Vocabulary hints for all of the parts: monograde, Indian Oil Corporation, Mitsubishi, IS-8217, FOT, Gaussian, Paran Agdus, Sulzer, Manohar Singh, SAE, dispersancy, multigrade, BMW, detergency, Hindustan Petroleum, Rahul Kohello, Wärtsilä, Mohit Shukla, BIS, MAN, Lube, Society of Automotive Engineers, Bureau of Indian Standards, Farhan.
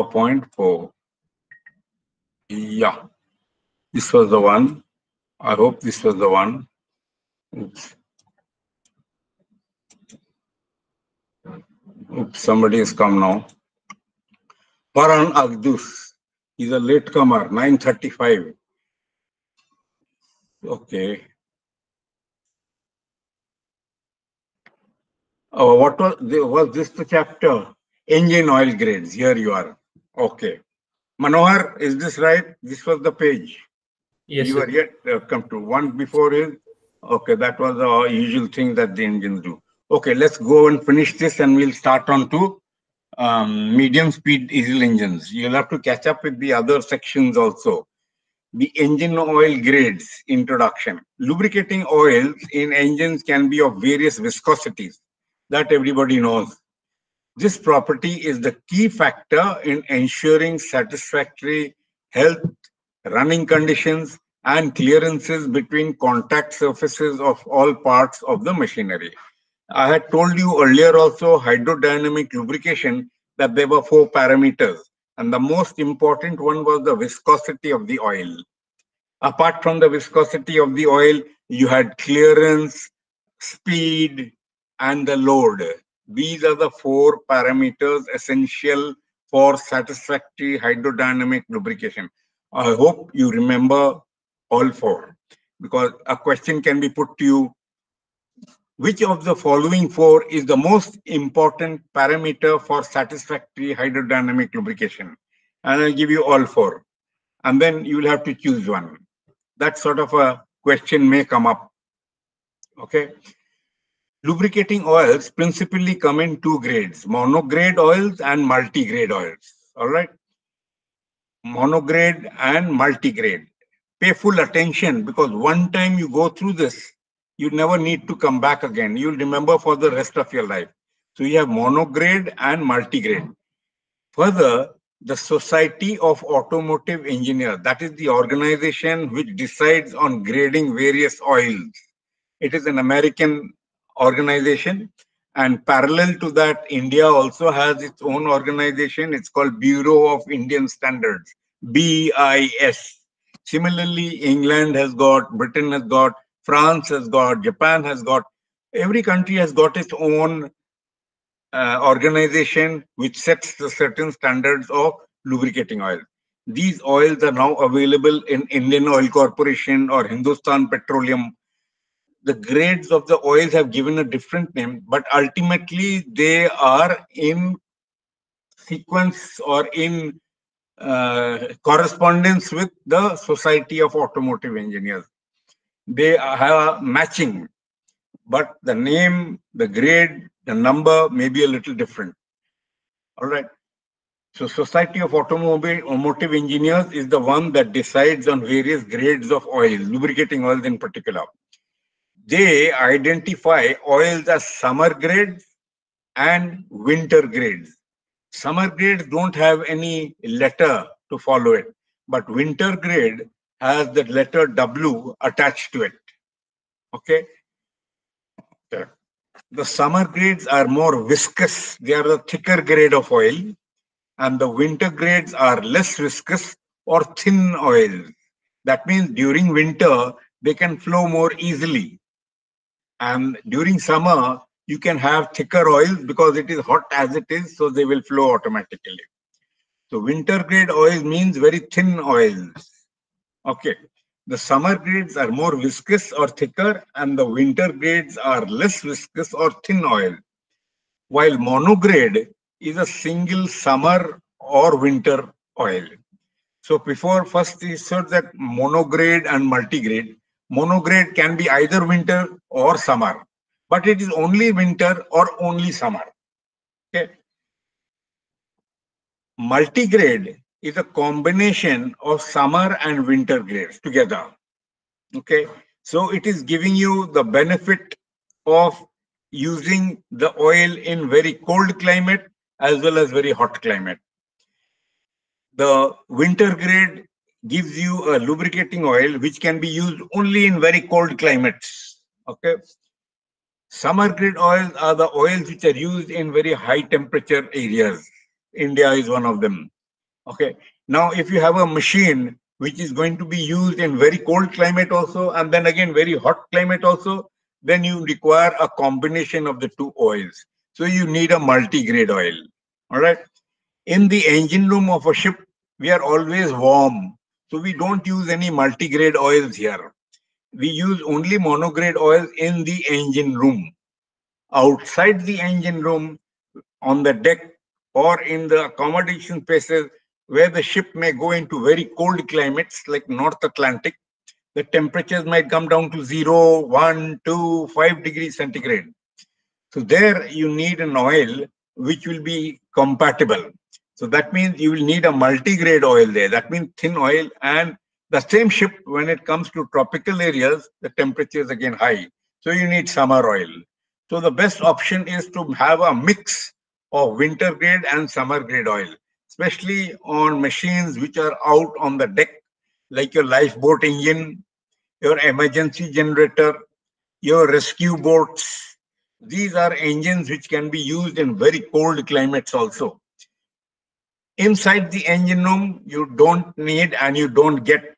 0.4. Yeah, this was the one. I hope this was the one. Oops, somebody has come now. Paran Agdus is a latecomer, 935. Okay. What was this the chapter? Engine oil grades. Here you are. Okay. Manohar, is this right? This was the page. Yes. You were yet come to one before it. Okay, that was the usual thing that the engines do. Okay, let's go and finish this and we'll start on to medium speed diesel engines. You'll have to catch up with the other sections also. The engine oil grades introduction. Lubricating oils in engines can be of various viscosities. That everybody knows. This property is the key factor in ensuring satisfactory health, running conditions, and clearances between contact surfaces of all parts of the machinery. I had told you earlier also, hydrodynamic lubrication, that there were 4 parameters, and the most important one was the viscosity of the oil. Apart from the viscosity of the oil, you had clearance, speed, and the load. These are the 4 parameters essential for satisfactory hydrodynamic lubrication. I hope you remember all 4, because a question can be put to you. Which of the following 4 is the most important parameter for satisfactory hydrodynamic lubrication? And I'll give you all 4. And then you'll have to choose one. That sort of a question may come up. Okay. Lubricating oils principally come in 2 grades, monograde oils and multigrade oils. All right. Monograde and multigrade. Pay full attention, because one time you go through this, you never need to come back again. You'll remember for the rest of your life. So you have monograde and multigrade. Further, the Society of Automotive Engineers, that is the organization which decides on grading various oils. It is an American organization, and parallel to that, India also has its own organization. It's called Bureau of Indian Standards, BIS. Similarly, England has got, Britain has got, France has got, Japan has got, every country has got its own organization which sets the certain standards of lubricating oil. These oils are now available in Indian Oil Corporation or Hindustan Petroleum. The grades of the oils have given a different name, but ultimately they are in sequence or in correspondence with the Society of Automotive Engineers. They are matching, but the name, the grade, the number may be a little different. All right. So Society of Automotive Engineers is the one that decides on various grades of oil, lubricating oils in particular. They identify oils as summer grades and winter grades. Summer grades don't have any letter to follow it, but winter grade has the letter W attached to it. Okay. The summer grades are more viscous. They are the thicker grade of oil, and the winter grades are less viscous or thin oils. That means during winter, they can flow more easily. And during summer, you can have thicker oils because it is hot as it is, so they will flow automatically. So winter grade oils means very thin oils. Okay. The summer grades are more viscous or thicker, and the winter grades are less viscous or thin oil. While monograde is a single summer or winter oil. So before first we said that monograde and multigrade. Monograde can be either winter or summer, but it is only winter or only summer. Okay. Multigrade is a combination of summer and winter grades together. Okay. So it is giving you the benefit of using the oil in very cold climate as well as very hot climate. The winter grade gives you a lubricating oil which can be used only in very cold climates. Okay. Summer grade oils are the oils which are used in very high temperature areas. India is one of them. Okay, now if you have a machine which is going to be used in very cold climate also, and then again very hot climate also, then you require a combination of the two oils. So you need a multi-grade oil. All right. In the engine room of a ship, we are always warm. So we don't use any multi-grade oils here. We use only monograde oils in the engine room. Outside the engine room, on the deck, or in the accommodation places where the ship may go into very cold climates like North Atlantic, the temperatures might come down to 0, 1, 2, 5 degrees centigrade. So there you need an oil which will be compatible. So that means you will need a multi-grade oil there. That means thin oil, and the same ship when it comes to tropical areas, the temperature is again high. So you need summer oil. So the best option is to have a mix of winter grade and summer grade oil, especially on machines which are out on the deck, like your lifeboat engine, your emergency generator, your rescue boats. These are engines which can be used in very cold climates also. Inside the engine room, you don't need and you don't get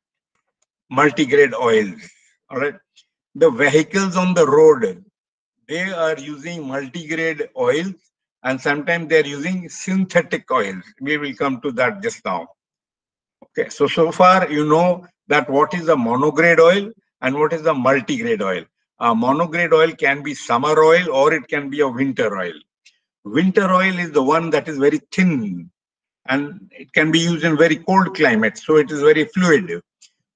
multi-grade oils. All right. The vehicles on the road, they are using multi-grade oils, and sometimes they are using synthetic oils. We will come to that just now. Okay, so far you know that what is a monograde oil and what is a multigrade oil. A monograde oil can be summer oil or it can be a winter oil. Winter oil is the one that is very thin and it can be used in very cold climates, so it is very fluid.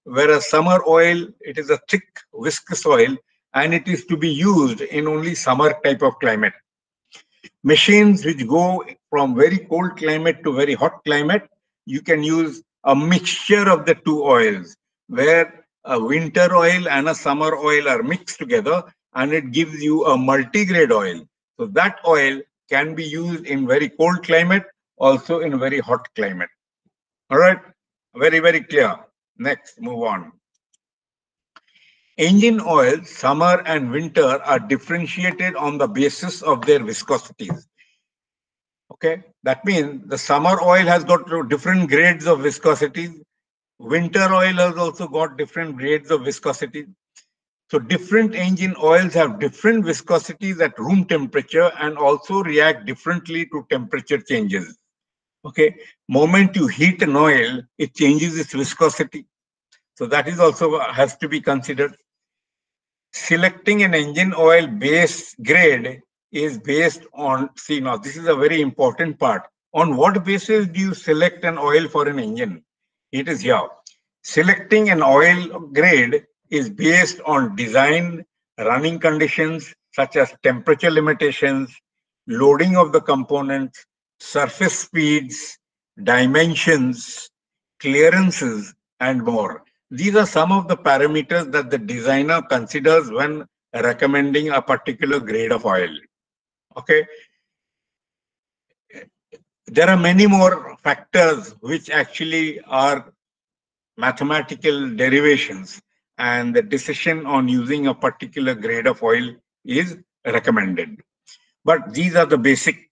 Whereas summer oil, it is a thick viscous oil and it is to be used in only summer type of climate. Machines which go from very cold climate to very hot climate, you can use a mixture of the two oils, where a winter oil and a summer oil are mixed together and it gives you a multi-grade oil. So that oil can be used in very cold climate, also in very hot climate. All right, very, very clear. Next, move on. Engine oils, summer and winter, are differentiated on the basis of their viscosities. Okay, that means the summer oil has got different grades of viscosities. Winter oil has also got different grades of viscosity. So different engine oils have different viscosities at room temperature and also react differently to temperature changes. Okay, moment you heat an oil, it changes its viscosity. So that is also has to be considered. Selecting an engine oil base grade is based on, see now, this is a very important part. On what basis do you select an oil for an engine? It is here. Selecting an oil grade is based on design, running conditions such as temperature limitations, loading of the components, surface speeds, dimensions, clearances, and more. These are some of the parameters that the designer considers when recommending a particular grade of oil. Okay. There are many more factors which actually are mathematical derivations, and the decision on using a particular grade of oil is recommended. But these are the basic,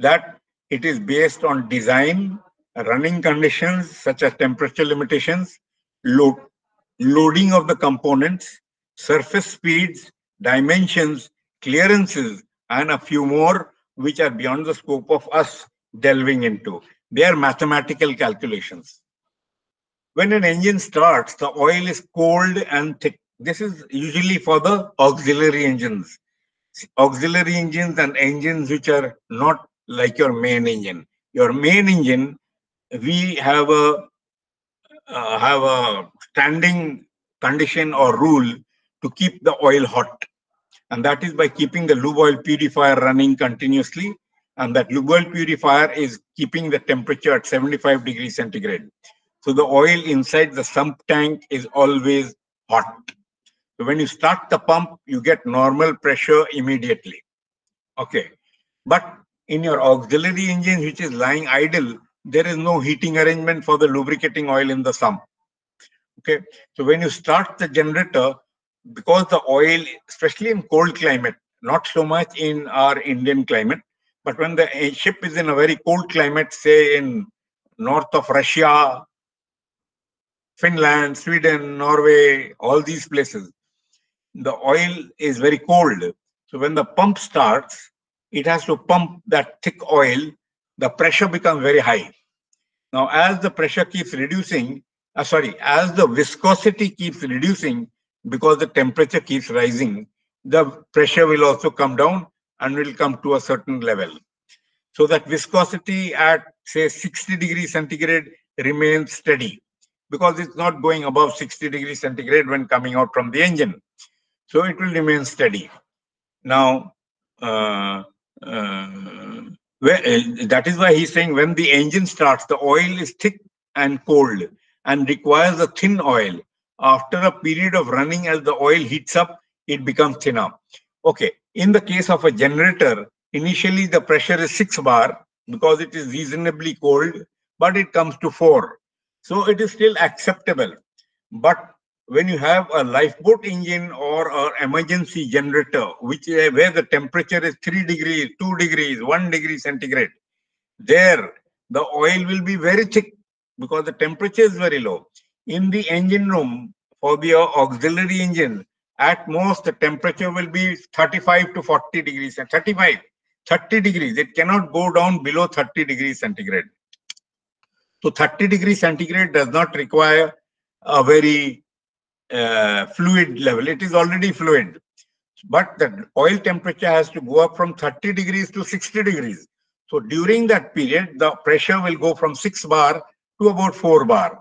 that it is based on design, running conditions such as temperature limitations, loading of the components, surface speeds, dimensions, clearances, and a few more which are beyond the scope of us delving into. They are mathematical calculations. When an engine starts, the oil is cold and thick. This is usually for the auxiliary engines. Auxiliary engines and engines which are not like your main engine. Your main engine, we have a standing condition or rule to keep the oil hot. And that is by keeping the lube oil purifier running continuously. And that lube oil purifier is keeping the temperature at 75 degrees centigrade. So the oil inside the sump tank is always hot. So when you start the pump, you get normal pressure immediately. Okay. But in your auxiliary engine, which is lying idle, there is no heating arrangement for the lubricating oil in the sump. Okay. So when you start the generator, because the oil, especially in cold climate, not so much in our Indian climate, but when the ship is in a very cold climate, say in north of Russia, Finland, Sweden, Norway, all these places, the oil is very cold. So when the pump starts, it has to pump that thick oil. The pressure becomes very high. Now, as the pressure keeps reducing, as the viscosity keeps reducing, because the temperature keeps rising, the pressure will also come down and will come to a certain level. So that viscosity at, say, 60 degrees centigrade remains steady, because it's not going above 60 degrees centigrade when coming out from the engine. So it will remain steady. Now, that is why he's saying when the engine starts, the oil is thick and cold and requires a thin oil. After a period of running, as the oil heats up, it becomes thinner. Okay, in the case of a generator, initially the pressure is 6 bar because it is reasonably cold, but it comes to 4. So it is still acceptable. But when you have a lifeboat engine or an emergency generator, which is where the temperature is 3 degrees, 2 degrees, 1 degree centigrade, there the oil will be very thick because the temperature is very low. In the engine room, for the auxiliary engine, at most the temperature will be 35 to 40 degrees, 35, 30 degrees. It cannot go down below 30 degrees centigrade. So 30 degrees centigrade does not require a very fluid level. It is already fluid, but the oil temperature has to go up from 30 degrees to 60 degrees. So during that period, the pressure will go from 6 bar to about 4 bar.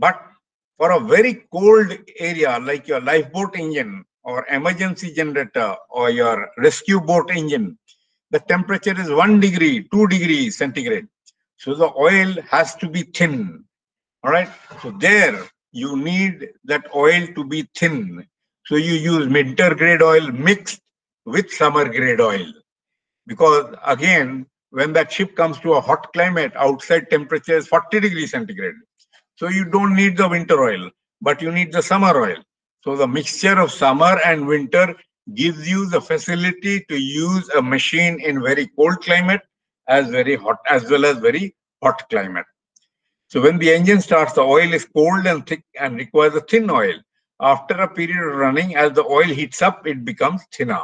But for a very cold area like your lifeboat engine or emergency generator or your rescue boat engine, the temperature is 1 degree, 2 degrees centigrade. So the oil has to be thin. All right. So there, you need that oil to be thin. So you use winter grade oil mixed with summer grade oil. Because again, when that ship comes to a hot climate, outside temperature is 40 degrees centigrade. So you don't need the winter oil, but you need the summer oil. So the mixture of summer and winter gives you the facility to use a machine in very cold climate as very hot, as well as very hot climate. So when the engine starts, the oil is cold and thick and requires a thin oil. After a period of running, as the oil heats up, it becomes thinner.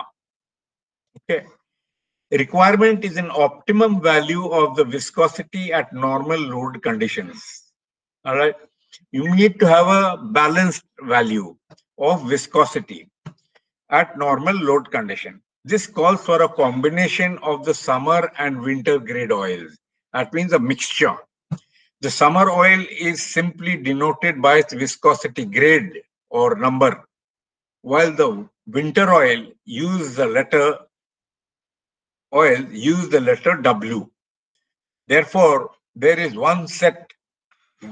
Okay. Requirement is an optimum value of the viscosity at normal load conditions. All right. You need to have a balanced value of viscosity at normal load condition. This calls for a combination of the summer and winter grade oils. That means a mixture. The summer oil is simply denoted by its viscosity grade or number, while the winter oil uses the letter W. Therefore, there is one set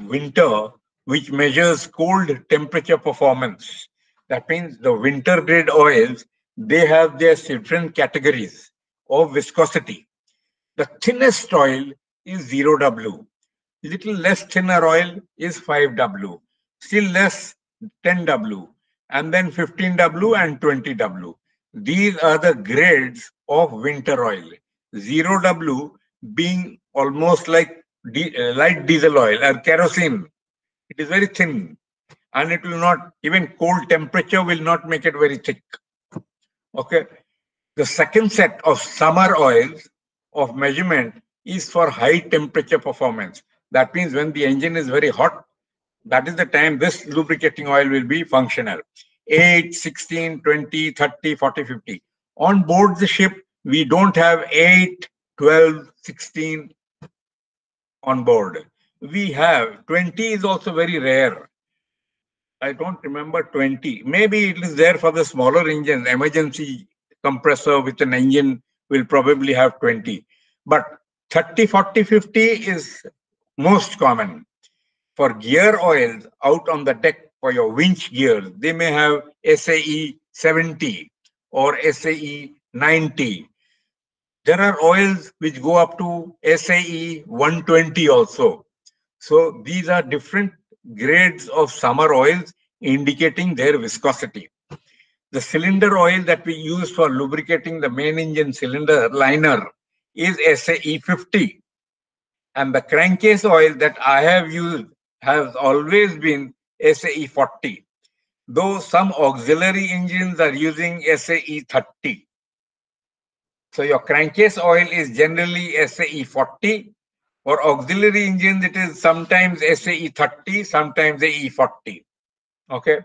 winter which measures cold temperature performance. That means the winter grade oils, they have their different categories of viscosity. The thinnest oil is 0W. Little less thinner oil is 5W, still less 10W, and then 15W and 20W. These are the grades of winter oil. 0W being almost like light diesel oil or kerosene. It is very thin, and it will not, even cold temperature will not make it very thick. Okay. The second set of summer oils of measurement is for high temperature performance. That means when the engine is very hot, that is the time this lubricating oil will be functional. 8, 16, 20, 30, 40, 50. On board the ship, we don't have 8, 12, 16 on board. We have 20 is also very rare. I don't remember 20. Maybe it is there for the smaller engines. Emergency compressor with an engine will probably have 20. But 30, 40, 50 is most common. For gear oils out on the deck for your winch gears, they may have SAE 70 or SAE 90. There are oils which go up to SAE 120 also. So these are different grades of summer oils indicating their viscosity. The cylinder oil that we use for lubricating the main engine cylinder liner is SAE 50. And the crankcase oil that I have used has always been SAE40, though some auxiliary engines are using SAE30. So your crankcase oil is generally SAE40. For auxiliary engines, it is sometimes SAE30, sometimes SAE40. Okay.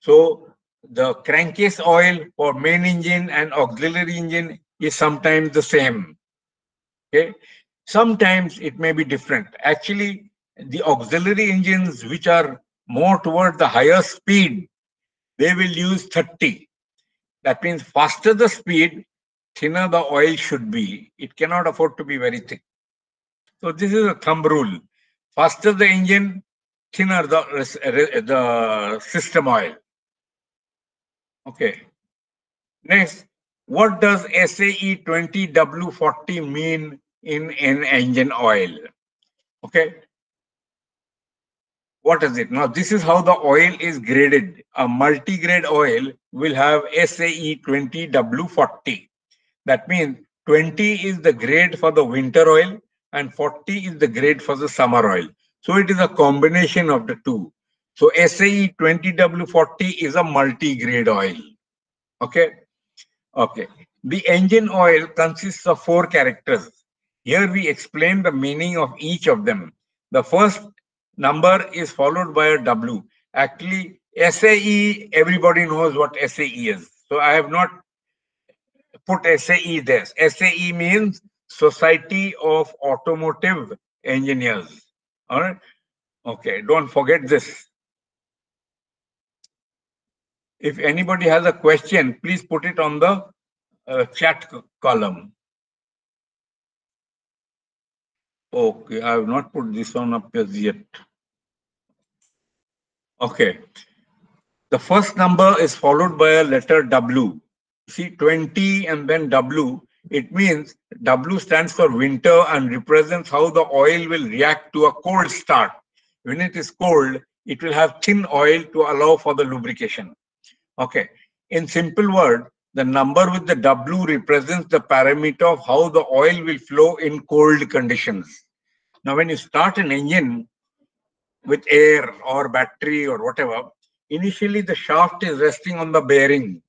So the crankcase oil for main engine and auxiliary engine is sometimes the same. Okay. Sometimes it may be different. Actually, the auxiliary engines, which are more towards the higher speed, they will use 30. That means faster the speed, thinner the oil should be. It cannot afford to be very thick. So this is a thumb rule. Faster the engine, thinner the system oil. Okay. Next, what does SAE 20W40 mean in an engine oil? Okay. What is it? Now, this is how the oil is graded. A multi-grade oil will have SAE 20W40. That means 20 is the grade for the winter oil and 40 is the grade for the summer oil. So it is a combination of the two. So SAE 20W40 is a multi-grade oil. Okay. Okay. The engine oil consists of 4 characters. Here we explain the meaning of each of them. The first number is followed by a W. Actually, SAE, everybody knows what SAE is. So I have not put SAE there. SAE means Society of Automotive Engineers. All right. Okay, don't forget this. If anybody has a question, please put it on the chat column. Okay, I have not put this one up as yet. Okay. The first number is followed by a letter W. See, 20 and then W. It means W stands for winter and represents how the oil will react to a cold start. When it is cold, it will have thin oil to allow for the lubrication. Okay. In simple word, the number with the W represents the parameter of how the oil will flow in cold conditions. Now, when you start an engine with air or battery or whatever, initially the shaft is resting on the bearing.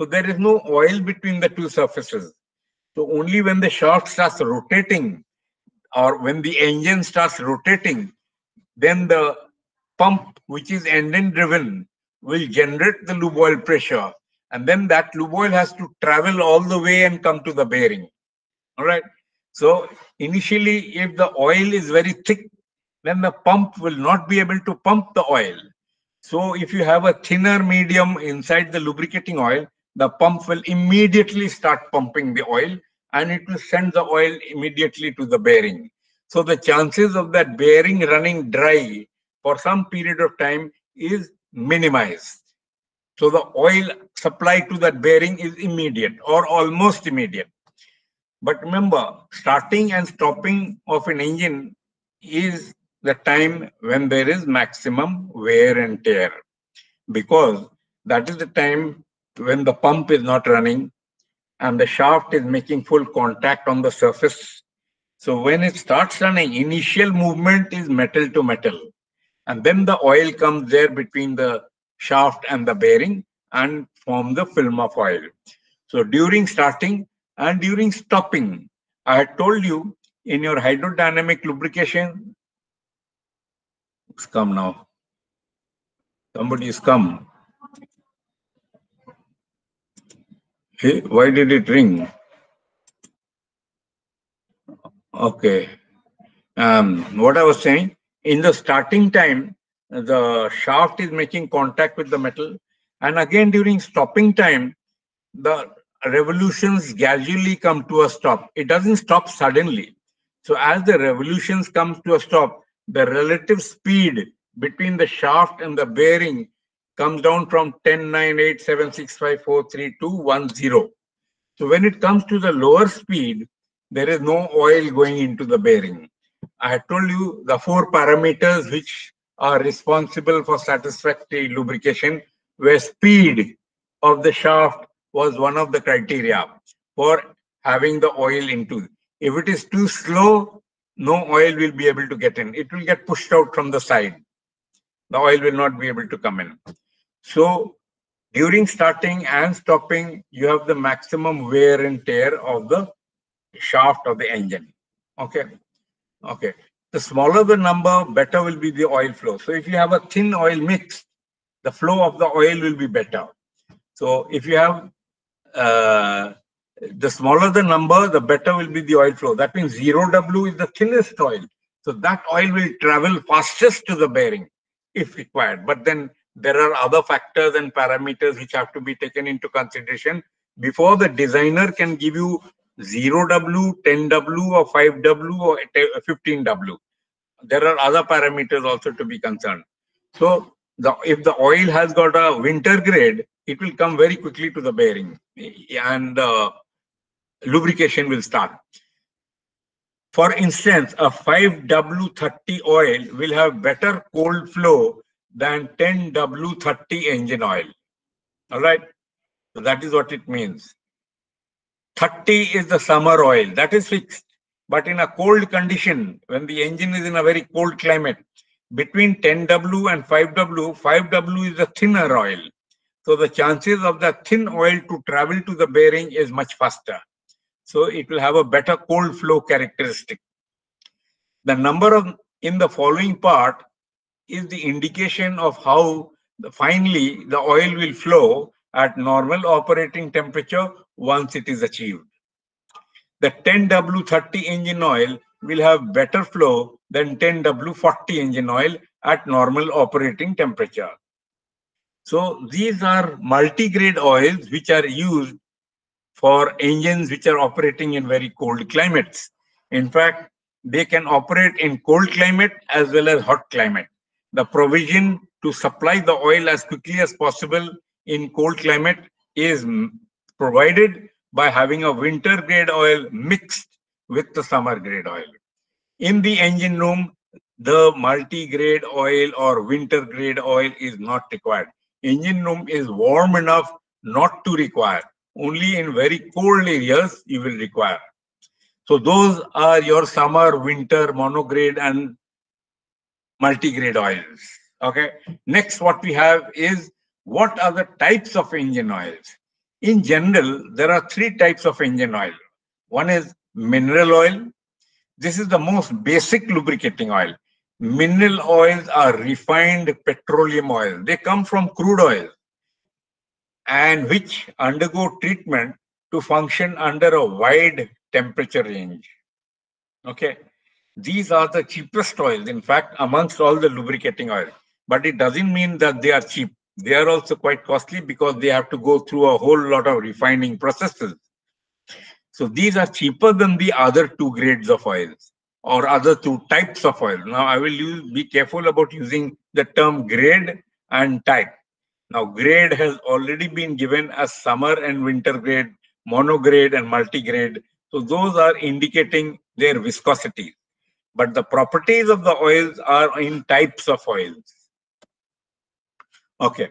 So there is no oil between the two surfaces. So only when the shaft starts rotating or when the engine starts rotating, then the pump, which is engine driven, will generate the lube oil pressure. And then that lube oil has to travel all the way and come to the bearing. All right. So initially, if the oil is very thick, then the pump will not be able to pump the oil. So if you have a thinner medium inside the lubricating oil, the pump will immediately start pumping the oil and it will send the oil immediately to the bearing. So the chances of that bearing running dry for some period of time is minimized. So the oil supply to that bearing is immediate or almost immediate. But remember, starting and stopping of an engine is the time when there is maximum wear and tear, because that is the time when the pump is not running and the shaft is making full contact on the surface. So when it starts running, initial movement is metal to metal. And then the oil comes there between the shaft and the bearing and form the film of oil. So during starting and during stopping, I had told you in your hydrodynamic lubrication, it's come now. Somebody has come. Hey, why did it ring? Okay. What I was saying, in the starting time, the shaft is making contact with the metal. And again, during stopping time, the revolutions gradually come to a stop. It doesn't stop suddenly. So as the revolutions come to a stop, the relative speed between the shaft and the bearing comes down from 10, 9, 8, 7, 6, 5, 4, 3, 2, 1, 0. So when it comes to the lower speed, there is no oil going into the bearing. I had told you the 4 parameters which are responsible for satisfactory lubrication, where speed of the shaft was one of the criteria for having the oil into. If it is too slow, no oil will be able to get in. It will get pushed out from the side. The oil will not be able to come in. So during starting and stopping, you have the maximum wear and tear of the shaft of the engine. Okay. Okay. The smaller the number, better will be the oil flow. So if you have a thin oil mix, the flow of the oil will be better. So if you have the smaller the number, the better will be the oil flow. That means 0W is the thinnest oil. So that oil will travel fastest to the bearing if required. But then there are other factors and parameters which have to be taken into consideration before the designer can give you 0W, 10W, or 5W, or 15W. There are other parameters also to be concerned. So if the oil has got a winter grade, it will come very quickly to the bearing and lubrication will start. For instance, a 5W30 oil will have better cold flow than 10W30 engine oil. All right. So that is what it means. 30 is the summer oil. That is fixed. But in a cold condition, when the engine is in a very cold climate, between 10W and 5W, 5W is the thinner oil. So the chances of the thin oil to travel to the bearing is much faster. So it will have a better cold flow characteristic. The number of in the following part is the indication of how finally the oil will flow at normal operating temperature once it is achieved. The 10W30 engine oil will have better flow than 10W40 engine oil at normal operating temperature. So these are multi-grade oils which are used for engines which are operating in very cold climates. In fact, they can operate in cold climate as well as hot climate. The provision to supply the oil as quickly as possible in cold climate is provided by having a winter grade oil mixed with the summer grade oil. In the engine room, the multi-grade oil or winter grade oil is not required. Engine room is warm enough not to require. Only in very cold areas you will require. So those are your summer, winter, monograde and multi-grade oils. Okay. Next, what we have is what are the types of engine oils? In general, there are three types of engine oil. One is mineral oil. This is the most basic lubricating oil. Mineral oils are refined petroleum oil. They come from crude oil and which undergo treatment to function under a wide temperature range. Okay. These are the cheapest oils, in fact, amongst all the lubricating oils. But it doesn't mean that they are cheap. They are also quite costly because they have to go through a whole lot of refining processes. So these are cheaper than the other two grades of oils. Or other two types of oil. Now, I will be careful about using the term grade and type. Now, grade has already been given as summer and winter grade, monograde and multigrade. So, those are indicating their viscosity. But the properties of the oils are in types of oils. Okay.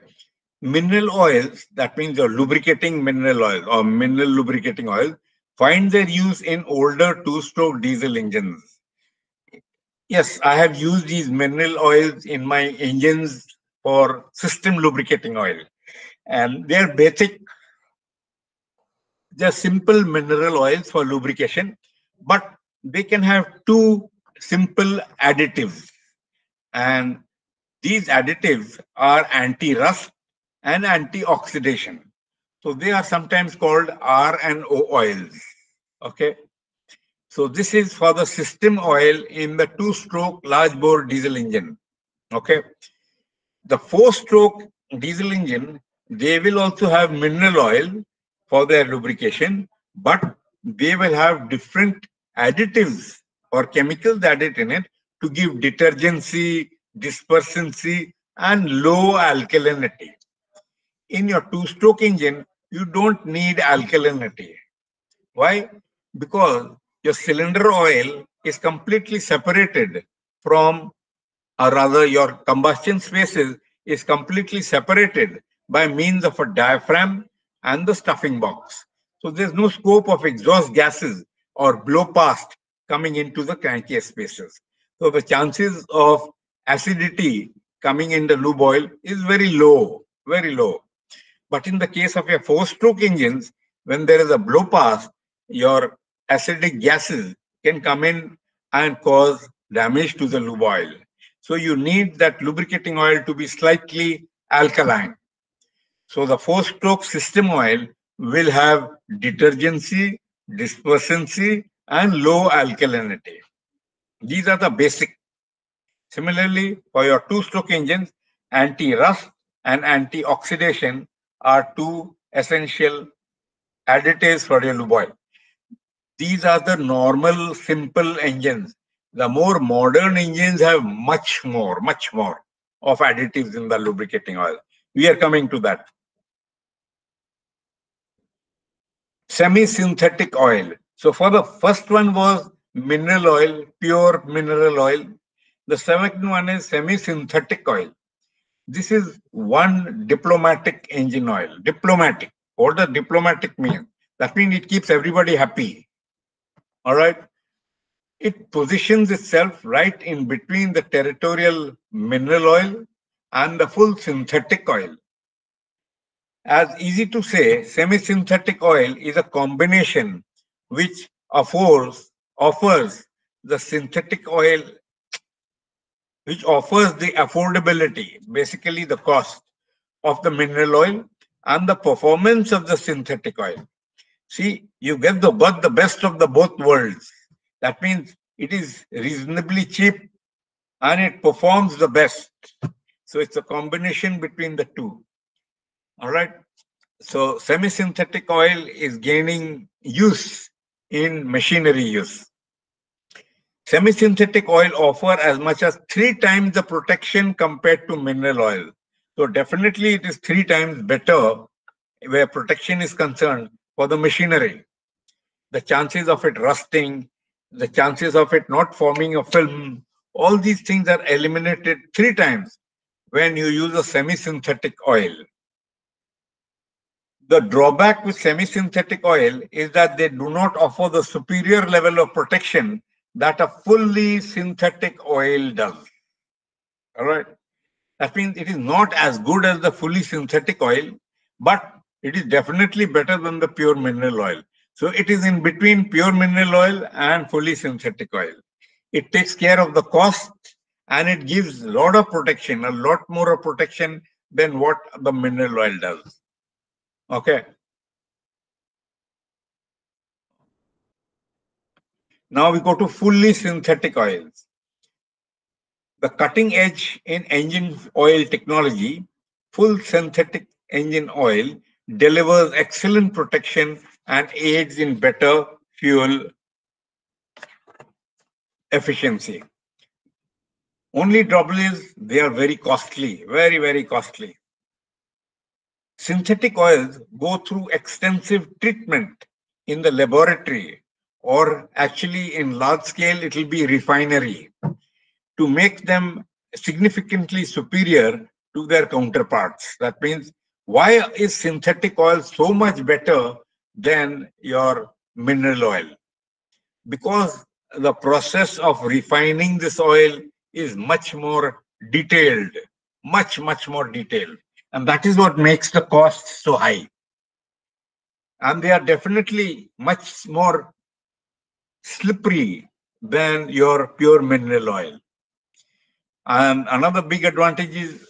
Mineral oils, that means your lubricating mineral oil or mineral lubricating oil, find their use in older two-stroke diesel engines. Yes, I have used these mineral oils in my engines for system lubricating oil. And they are basic, they are simple mineral oils for lubrication, but they can have two simple additives. And these additives are anti-rust and anti-oxidation. So they are sometimes called R and O oils. Okay. So this is for the system oil in the two-stroke large-bore diesel engine. Okay. The four-stroke diesel engine, they will also have mineral oil for their lubrication, but they will have different additives or chemicals added in it to give detergency, dispersancy, and low alkalinity. In your two-stroke engine, you don't need alkalinity. Why? Because your cylinder oil is completely separated from, or rather your combustion spaces is completely separated by means of a diaphragm and the stuffing box. So there's no scope of exhaust gases or blow past coming into the crankier spaces. So the chances of acidity coming in the lube oil is very low, very low. But in the case of your four-stroke engines, when there is a blow pass, your acidic gases can come in and cause damage to the lube oil. So you need that lubricating oil to be slightly alkaline. So the four-stroke system oil will have detergency, dispersancy, and low alkalinity. These are the basic. Similarly, for your two-stroke engines, anti-rust and anti-oxidation are two essential additives for your lube oil. These are the normal, simple engines. The more modern engines have much more of additives in the lubricating oil. We are coming to that. Semi-synthetic oil. So for the first one was mineral oil, pure mineral oil. The second one is semi-synthetic oil. This is one diplomatic engine oil. Diplomatic. What does diplomatic mean? That means it keeps everybody happy. All right. It positions itself right in between the territorial mineral oil and the full synthetic oil. As easy to say, semi-synthetic oil is a combination which offers the synthetic oil, which offers the affordability, basically the cost of the mineral oil and the performance of the synthetic oil. See, you get the best of the both worlds. That means it is reasonably cheap and it performs the best. So it's a combination between the two. All right. So semi-synthetic oil is gaining use in machinery use. Semi-synthetic oil offers as much as 3 times the protection compared to mineral oil. So definitely it is 3 times better where protection is concerned for the machinery. The chances of it rusting, the chances of it not forming a film, all these things are eliminated 3 times when you use a semi-synthetic oil. The drawback with semi-synthetic oil is that they do not offer the superior level of protection that a fully synthetic oil does. All right. That means it is not as good as the fully synthetic oil, but it is definitely better than the pure mineral oil. So it is in between pure mineral oil and fully synthetic oil. It takes care of the cost and it gives a lot of protection, a lot more of protection than what the mineral oil does. Okay. Now we go to fully synthetic oils. The cutting edge in engine oil technology, full synthetic engine oil delivers excellent protection and aids in better fuel efficiency. Only trouble is they are very costly, very, very costly. Synthetic oils go through extensive treatment in the laboratory, or actually in large scale, it will be refinery to make them significantly superior to their counterparts. That means, why is synthetic oil so much better than your mineral oil? Because the process of refining this oil is much more detailed, much more detailed, and that is what makes the cost so high. And they are definitely much more slippery than your pure mineral oil. And another big advantage is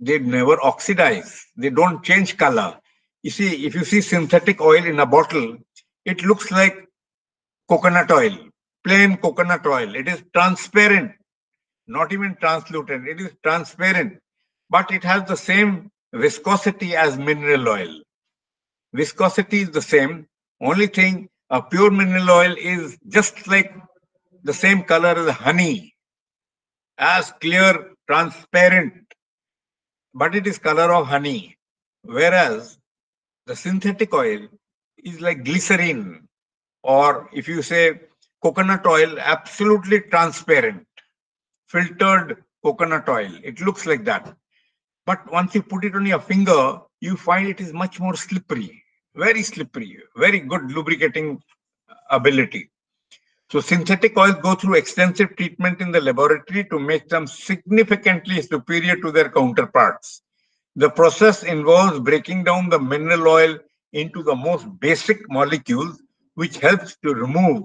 they never oxidize, they don't change color. You see, if you see synthetic oil in a bottle, it looks like coconut oil, plain coconut oil. It is transparent, not even translucent. It is transparent, but it has the same viscosity as mineral oil. Viscosity is the same. Only thing, a pure mineral oil is just like the same color as honey, as clear, transparent, but it is color of honey. Whereas the synthetic oil is like glycerine, or if you say coconut oil, absolutely transparent, filtered coconut oil. It looks like that. But once you put it on your finger, you find it is much more slippery, very good lubricating ability. So synthetic oils go through extensive treatment in the laboratory to make them significantly superior to their counterparts. The process involves breaking down the mineral oil into the most basic molecules, which helps to remove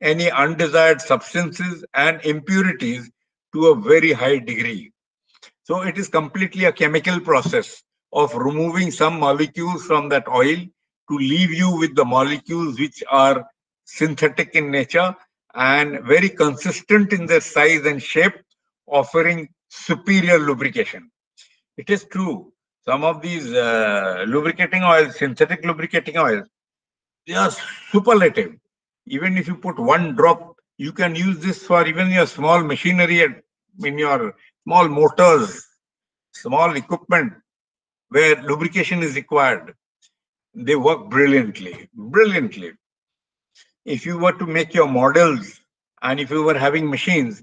any undesired substances and impurities to a very high degree. So it is completely a chemical process of removing some molecules from that oil to leave you with the molecules which are synthetic in nature and very consistent in their size and shape, offering superior lubrication. It is true, some of these lubricating oils, synthetic lubricating oils, they are superlative. Even if you put one drop, you can use this for even your small machinery, and in your small motors, small equipment where lubrication is required. They work brilliantly, brilliantly. If you were to make your models and if you were having machines,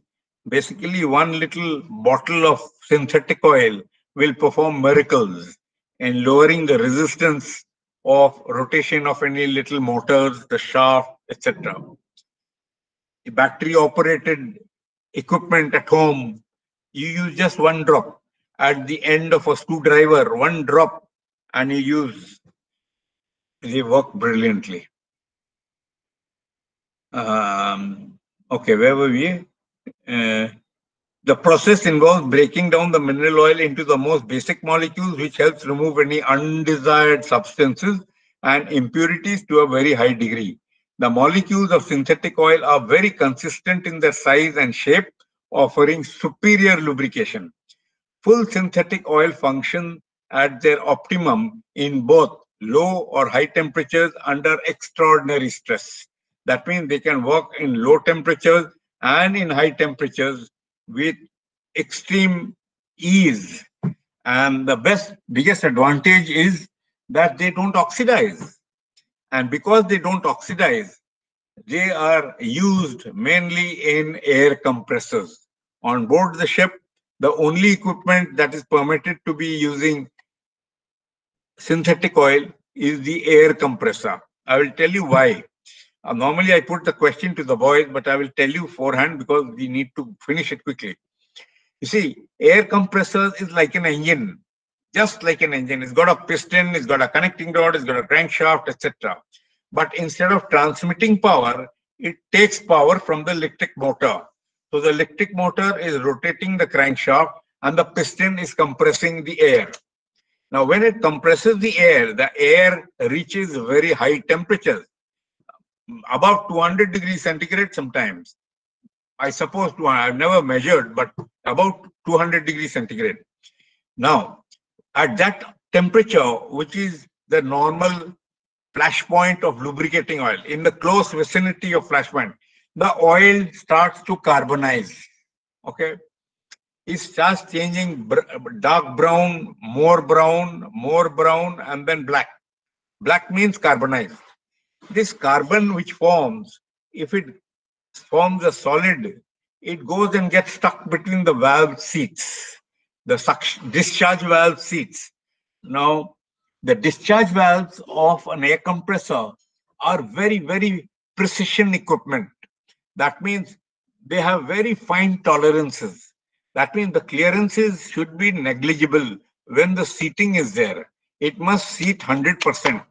basically one little bottle of synthetic oil will perform miracles in lowering the resistance of rotation of any little motors, the shaft, etc. The battery-operated equipment at home, you use just one drop. At the end of a screwdriver, one drop, and you use, they work brilliantly. Okay, where were we? The process involves breaking down the mineral oil into the most basic molecules, which helps remove any undesired substances and impurities to a very high degree. The molecules of synthetic oil are very consistent in their size and shape, offering superior lubrication. Full synthetic oil functions at their optimum in both low or high temperatures under extraordinary stress. That means they can work in low temperatures and in high temperatures with extreme ease. And the biggest advantage is that they don't oxidize. And because they don't oxidize, they are used mainly in air compressors. On board the ship, the only equipment that is permitted to be using synthetic oil is the air compressor. I will tell you why. Normally, I put the question to the boys, but I will tell you beforehand because we need to finish it quickly. You see, air compressors is like an engine, just like an engine. It's got a piston, it's got a connecting rod, it's got a crankshaft, etc. But instead of transmitting power, it takes power from the electric motor. So the electric motor is rotating the crankshaft and the piston is compressing the air. Now, when it compresses the air reaches very high temperatures, above 200 degrees centigrade sometimes. I suppose, I've never measured, but about 200 degrees centigrade. Now, at that temperature, which is the normal flashpoint of lubricating oil, in the close vicinity of flashpoint, the oil starts to carbonize, okay? It starts changing dark brown, more brown, and then black. Black means carbonized. This carbon which forms, if it forms a solid, it goes and gets stuck between the valve seats, the discharge valve seats. Now, the discharge valves of an air compressor are very, very precision equipment. That means they have very fine tolerances. That means the clearances should be negligible when the seating is there. It must seat 100%.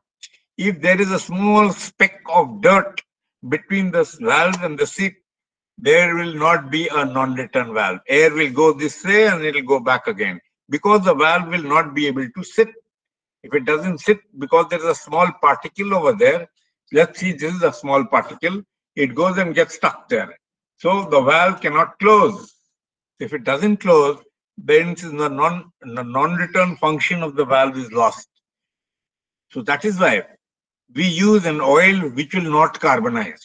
If there is a small speck of dirt between the valve and the seat, there will not be a non-return valve. Air will go this way and it will go back again because the valve will not be able to sit. If it doesn't sit, because there is a small particle over there, let's see, this is a small particle, it goes and gets stuck there. So the valve cannot close. If it doesn't close, then the non-return function of the valve is lost. So that is why we use an oil which will not carbonize.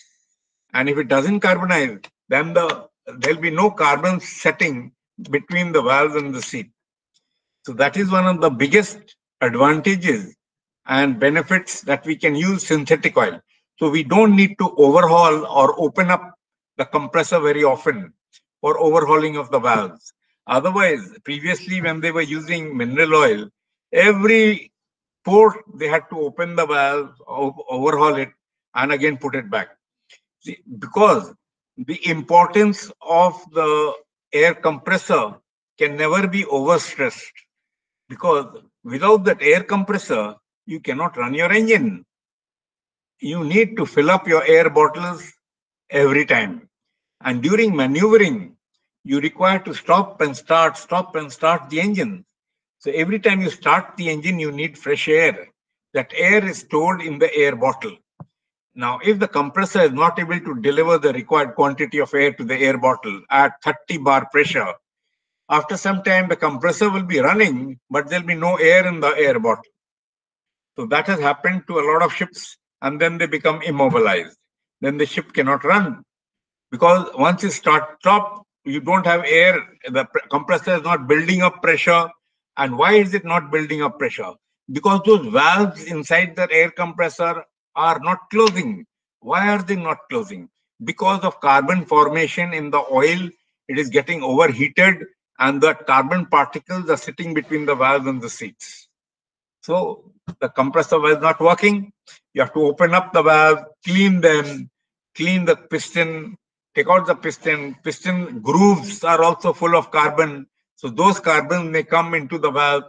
And if it doesn't carbonize, then there'll be no carbon setting between the valve and the seat. So that is one of the biggest advantages and benefits that we can use synthetic oil. So we don't need to overhaul or open up the compressor very often for overhauling of the valves. Otherwise, previously when they were using mineral oil, every port, they had to open the valve, overhaul it, and again put it back. See, because the importance of the air compressor can never be overstressed, because without that air compressor, you cannot run your engine. You need to fill up your air bottles every time. And during maneuvering, you require to stop and start the engine. So every time you start the engine, you need fresh air. That air is stored in the air bottle. Now, if the compressor is not able to deliver the required quantity of air to the air bottle at 30 bar pressure, after some time, the compressor will be running, but there'll be no air in the air bottle. So that has happened to a lot of ships, and then they become immobilized. Then the ship cannot run, because once you stop, you don't have air. The compressor is not building up pressure. And why is it not building up pressure? Because those valves inside the air compressor are not closing. Why are they not closing? Because of carbon formation in the oil, it is getting overheated, and the carbon particles are sitting between the valves and the seats. So the compressor was not working. You have to open up the valve, clean them, clean the piston, take out the piston. Piston grooves are also full of carbon. So those carbons may come into the valve.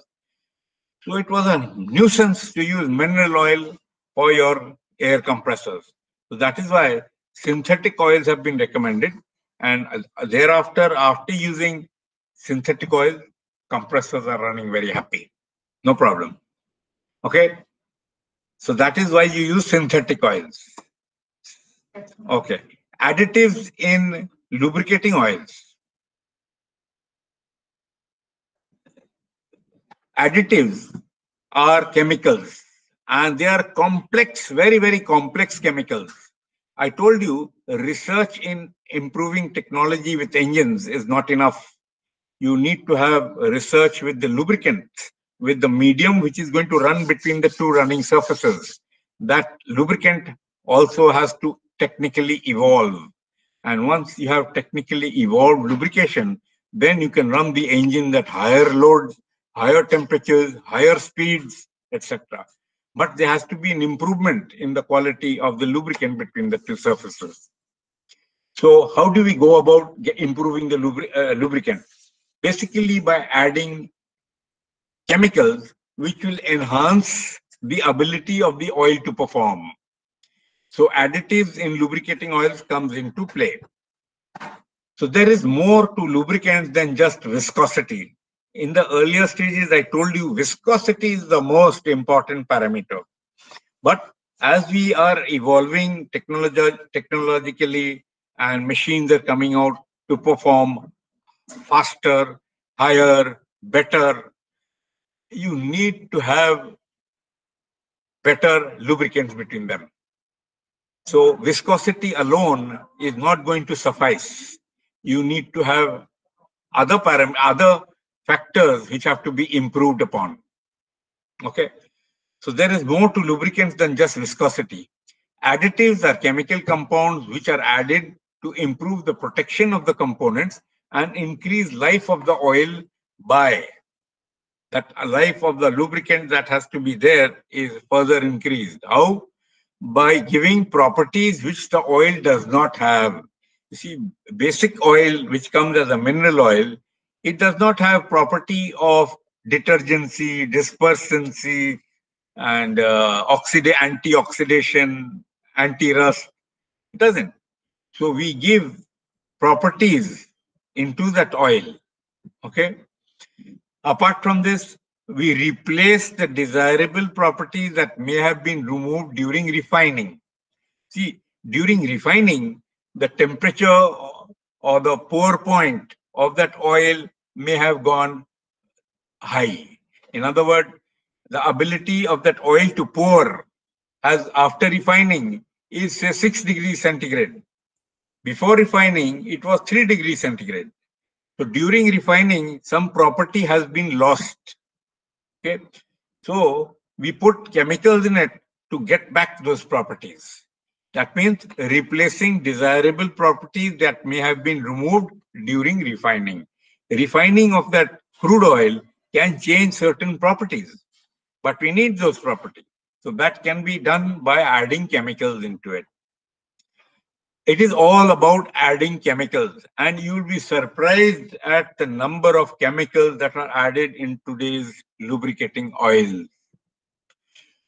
So it was a nuisance to use mineral oil for your air compressors. So that is why synthetic oils have been recommended. And thereafter, after using synthetic oil, compressors are running very happy. No problem. Okay. So that is why you use synthetic oils. Okay. Additives in lubricating oils. Additives are chemicals, and they are complex, very, very complex chemicals. I told you, research in improving technology with engines is not enough. You need to have research with the lubricant, with the medium which is going to run between the two running surfaces. That lubricant also has to technically evolve. And once you have technically evolved lubrication, then you can run the engine at higher loads, higher temperatures, higher speeds, etc. But there has to be an improvement in the quality of the lubricant between the two surfaces. So how do we go about improving the lubricant? Basically by adding chemicals which will enhance the ability of the oil to perform. So additives in lubricating oils comes into play. So there is more to lubricants than just viscosity. In the earlier stages, I told you viscosity is the most important parameter. But as we are evolving technologically, and machines are coming out to perform faster, higher, better, you need to have better lubricants between them. So viscosity alone is not going to suffice. You need to have other factors which have to be improved upon. Okay, so there is more to lubricants than just viscosity. Additives are chemical compounds which are added to improve the protection of the components and increase life of the oil by that life of the lubricant that has to be there is further increased. How? By giving properties which the oil does not have. You see, basic oil which comes as a mineral oil, it does not have property of detergency, dispersancy, and antioxidation, anti-rust. It doesn't. So we give properties into that oil. Okay. Apart from this, we replace the desirable properties that may have been removed during refining. See, during refining, the temperature or the pour point of that oil may have gone high. In other words, the ability of that oil to pour as after refining is say 6 degrees centigrade. Before refining, it was 3 degrees centigrade. So during refining, some property has been lost. Okay, so we put chemicals in it to get back those properties. That means replacing desirable properties that may have been removed during refining. Refining of that crude oil can change certain properties, but we need those properties. So that can be done by adding chemicals into it. It is all about adding chemicals, and you will be surprised at the number of chemicals that are added in today's lubricating oil.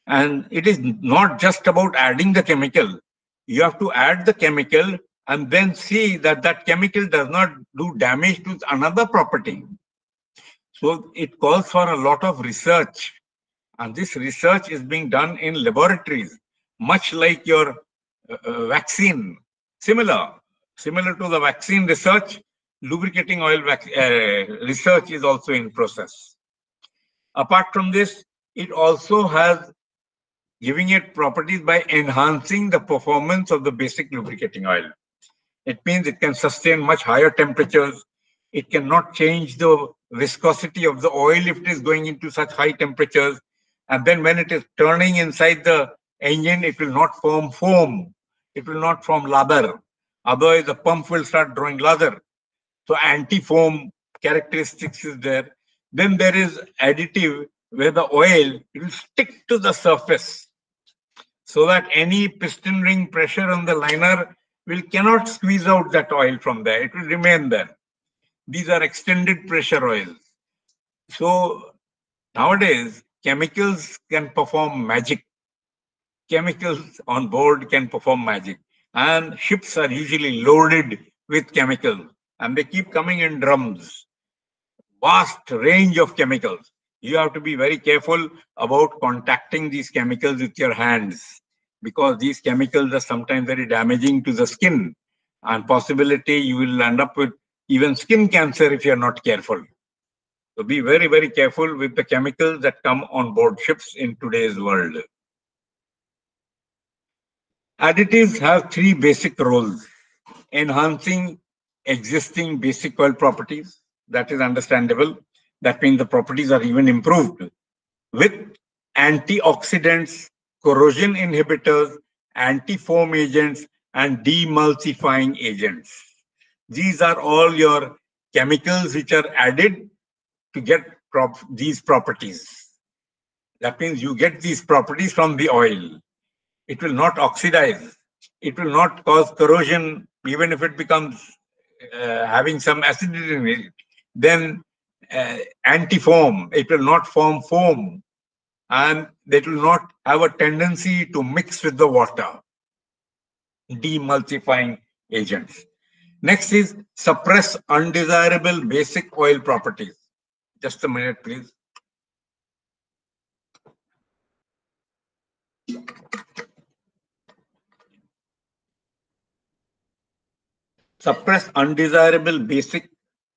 And it is not just about adding the chemical. You have to add the chemical and then see that that chemical does not do damage to another property. So it calls for a lot of research, and this research is being done in laboratories, much like your vaccine. Similar to the vaccine research, lubricating oil research is also in process. Apart from this, it also has giving it properties by enhancing the performance of the basic lubricating oil. It means it can sustain much higher temperatures. It cannot change the viscosity of the oil if it is going into such high temperatures. And then when it is turning inside the engine, it will not form foam. It will not form lather. Otherwise, the pump will start drawing lather. So anti-foam characteristics is there. Then there is additive where the oil will stick to the surface so that any piston ring pressure on the liner cannot squeeze out that oil from there. It will remain there. These are extended pressure oils. So nowadays, chemicals can perform magic. Chemicals on board can perform magic, and ships are usually loaded with chemicals, and they keep coming in drums. Vast range of chemicals. You have to be very careful about contacting these chemicals with your hands, because these chemicals are sometimes very damaging to the skin, and possibility you will end up with even skin cancer if you are not careful. So be very, very careful with the chemicals that come on board ships in today's world. Additives have three basic roles: enhancing existing basic oil properties. That is understandable. That means the properties are even improved with antioxidants, corrosion inhibitors, anti-foam agents, and demulsifying agents. These are all your chemicals which are added to get these properties. That means you get these properties from the oil. It will not oxidize. It will not cause corrosion, even if it becomes having some acidity in it. Then anti-foam, it will not form foam, and it will not have a tendency to mix with the water. Demulsifying agents. Next is suppress undesirable basic oil properties. Just a minute, please. Suppress undesirable basic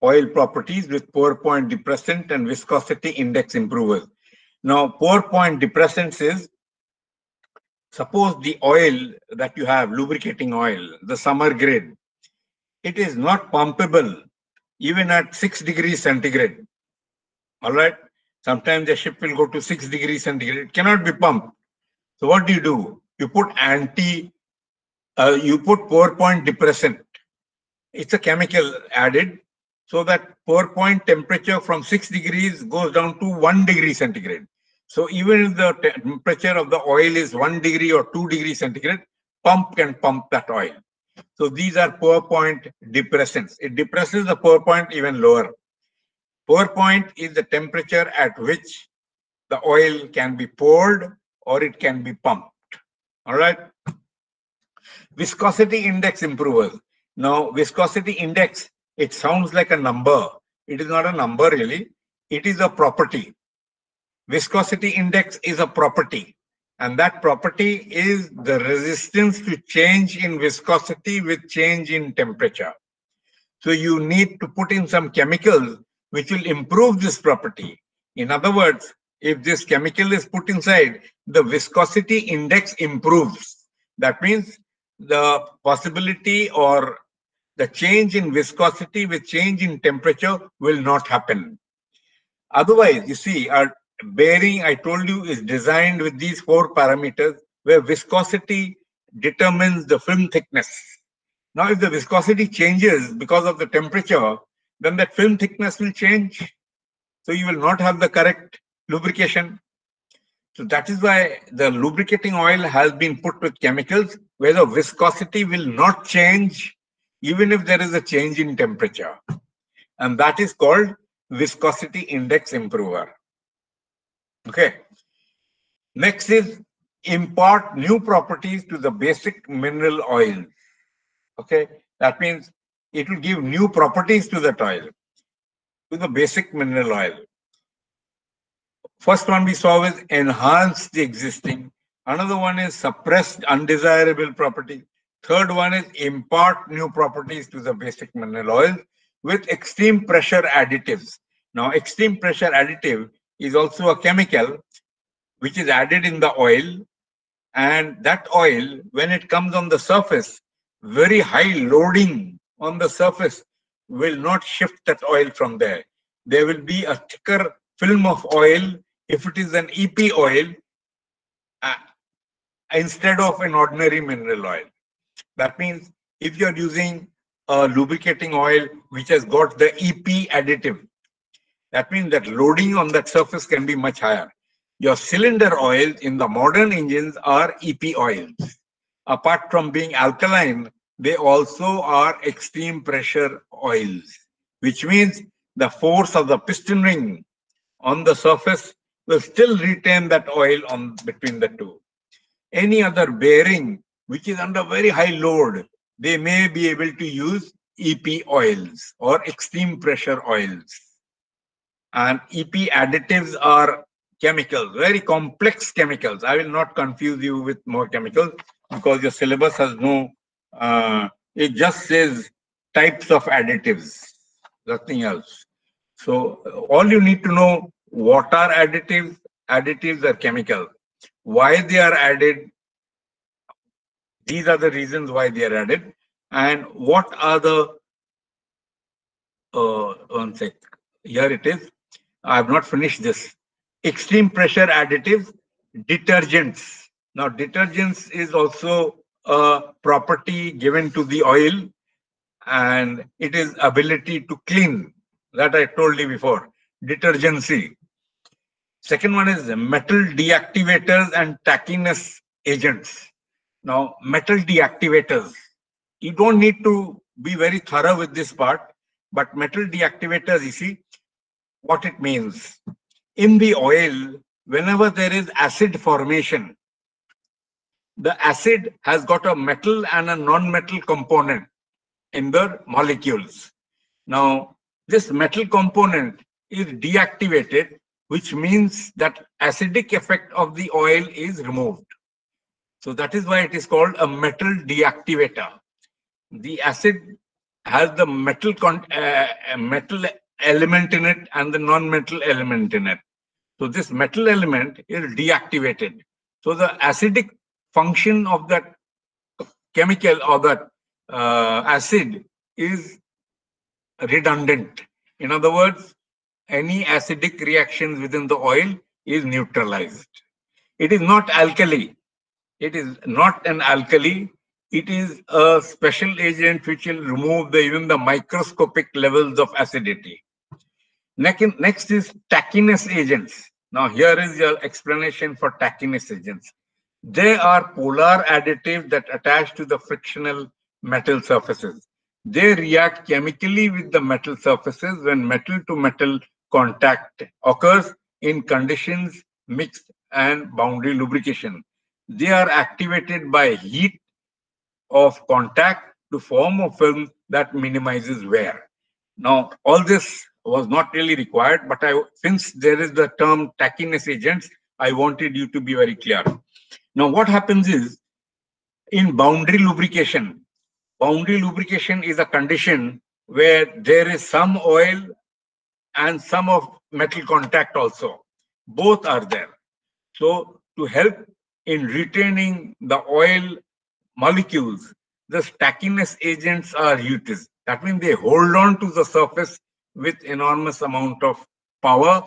oil properties with pour point depressant and viscosity index improvers. Now, pour point depressants is, suppose the oil that you have, lubricating oil, the summer grade, it is not pumpable even at 6 degrees centigrade. All right. Sometimes the ship will go to 6 degrees centigrade. It cannot be pumped. So what do? You put you put pour point depressant. It's a chemical added so that pour point temperature from 6 degrees goes down to 1 degree centigrade. So even if the temperature of the oil is 1 degree or 2 degree centigrade, pump can pump that oil. So these are pour point depressants. It depresses the pour point even lower. Pour point is the temperature at which the oil can be poured or it can be pumped. All right. Viscosity index improvers. Now, viscosity index, it sounds like a number. It is not a number really. It is a property. Viscosity index is a property, and that property is the resistance to change in viscosity with change in temperature. So you need to put in some chemicals which will improve this property. In other words, if this chemical is put inside, the viscosity index improves. That means the possibility or the change in viscosity with change in temperature will not happen. Otherwise, you see, our bearing, I told you, is designed with these 4 parameters where viscosity determines the film thickness. Now, if the viscosity changes because of the temperature, then that film thickness will change. So you will not have the correct lubrication. So that is why the lubricating oil has been put with chemicals where the viscosity will not change even if there is a change in temperature. And that is called viscosity index improver. Okay. Next is import new properties to the basic mineral oil. Okay. That means it will give new properties to that oil, to the basic mineral oil. First one we saw was enhance the existing. Another one is suppress undesirable properties. Third one is impart new properties to the basic mineral oil with extreme pressure additives. Now, extreme pressure additive is also a chemical which is added in the oil, and that oil, when it comes on the surface, very high loading on the surface will not shift that oil from there. There will be a thicker film of oil if it is an EP oil instead of an ordinary mineral oil. That means if you're using a lubricating oil which has got the EP additive, that means that loading on that surface can be much higher. Your cylinder oils in the modern engines are EP oils. Apart from being alkaline, they also are extreme pressure oils, which means the force of the piston ring on the surface will still retain that oil on between the two. Any other bearing which is under very high load, they may be able to use EP oils or extreme pressure oils. And EP additives are chemicals, very complex chemicals. I will not confuse you with more chemicals because your syllabus has no, it just says types of additives, nothing else. So all you need to know, what are additives? Additives are chemicals. Why they are added? These are the reasons why they are added. And what are the, one sec, here it is. I have not finished this. Extreme pressure additives, detergents. Now, detergents is also a property given to the oil, and it is ability to clean. That I told you before, detergency. Second one is metal deactivators and tackiness agents. Now, metal deactivators, you don't need to be very thorough with this part, but metal deactivators, you see what it means. In the oil, whenever there is acid formation, the acid has got a metal and a non-metal component in the molecules. Now, this metal component is deactivated, which means that acidic effect of the oil is removed. So that is why it is called a metal deactivator. The acid has the metal, metal element in it and the non-metal element in it. So this metal element is deactivated. So the acidic function of that chemical or that acid is redundant. In other words, any acidic reactions within the oil is neutralized. It is not alkali. It is not an alkali. It is a special agent which will remove even the microscopic levels of acidity. Next is tackiness agents. Now here is your explanation for tackiness agents. They are polar additives that attach to the frictional metal surfaces. They react chemically with the metal surfaces when metal-to-metal contact occurs in conditions mixed and boundary lubrication. They are activated by heat of contact to form a film that minimizes wear. Now, all this was not really required, but since there is the term tackiness agents, I wanted you to be very clear. Now, what happens is, in boundary lubrication is a condition where there is some oil and some of metal contact also. Both are there. So to help in retaining the oil molecules, the tackiness agents are used. That means they hold on to the surface with enormous amount of power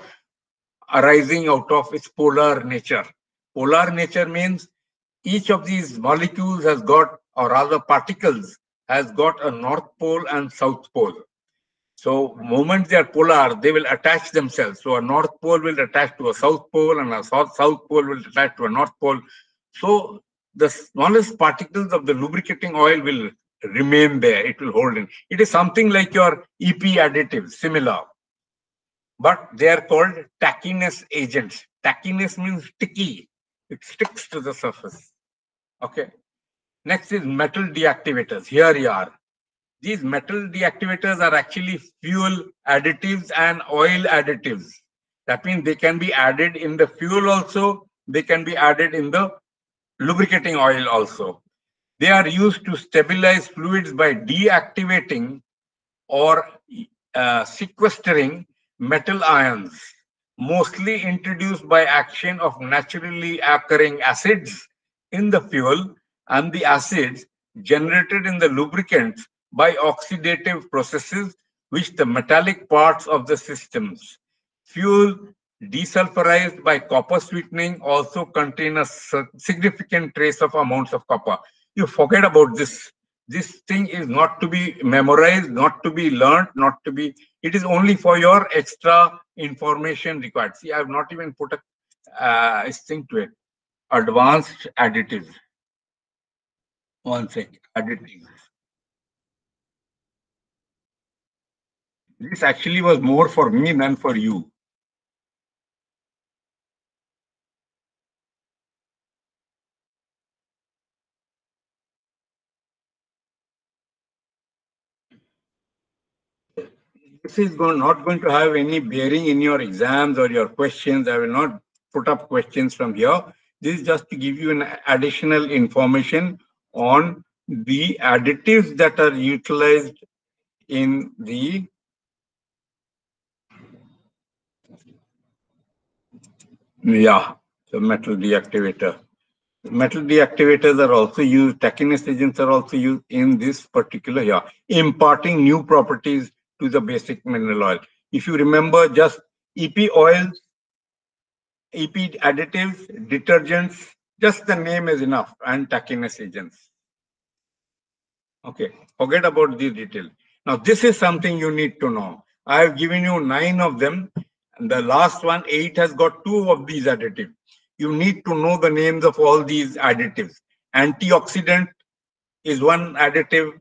arising out of its polar nature. Polar nature means each of these molecules has got, or rather particles, has got a north pole and south pole. So moment they are polar, they will attach themselves. So a north pole will attach to a south pole and a south pole will attach to a north pole. So the smallest particles of the lubricating oil will remain there. It will hold in. It is something like your EP additives, similar. But they are called tackiness agents. Tackiness means sticky. It sticks to the surface. Okay. Next is metal deactivators. Here you are. These metal deactivators are actually fuel additives and oil additives. That means they can be added in the fuel also. They can be added in the lubricating oil also. They are used to stabilize fluids by deactivating or sequestering metal ions, mostly introduced by action of naturally occurring acids in the fuel and the acids generated in the lubricants by oxidative processes, which the metallic parts of the systems. Fuel desulfurized by copper sweetening also contain a significant trace of amounts of copper. You forget about this. This thing is not to be memorized, not to be learned, not to be. It is only for your extra information required. See, I have not even put a thing to it. Advanced additives. One second. Additives. This actually was more for me than for you. This is not going to have any bearing in your exams or your questions. I will not put up questions from here. This is just to give you an additional information on the additives that are utilized in the so metal deactivator. Metal deactivators are also used, tackiness agents are also used in this particular here, imparting new properties to the basic mineral oil. If you remember, just EP oils, EP additives, detergents, just the name is enough, and tackiness agents. Okay, forget about the detail. Now, this is something you need to know. I have given you 9 of them. And the last one, 8, has got 2 of these additives. You need to know the names of all these additives. Antioxidant is one additive.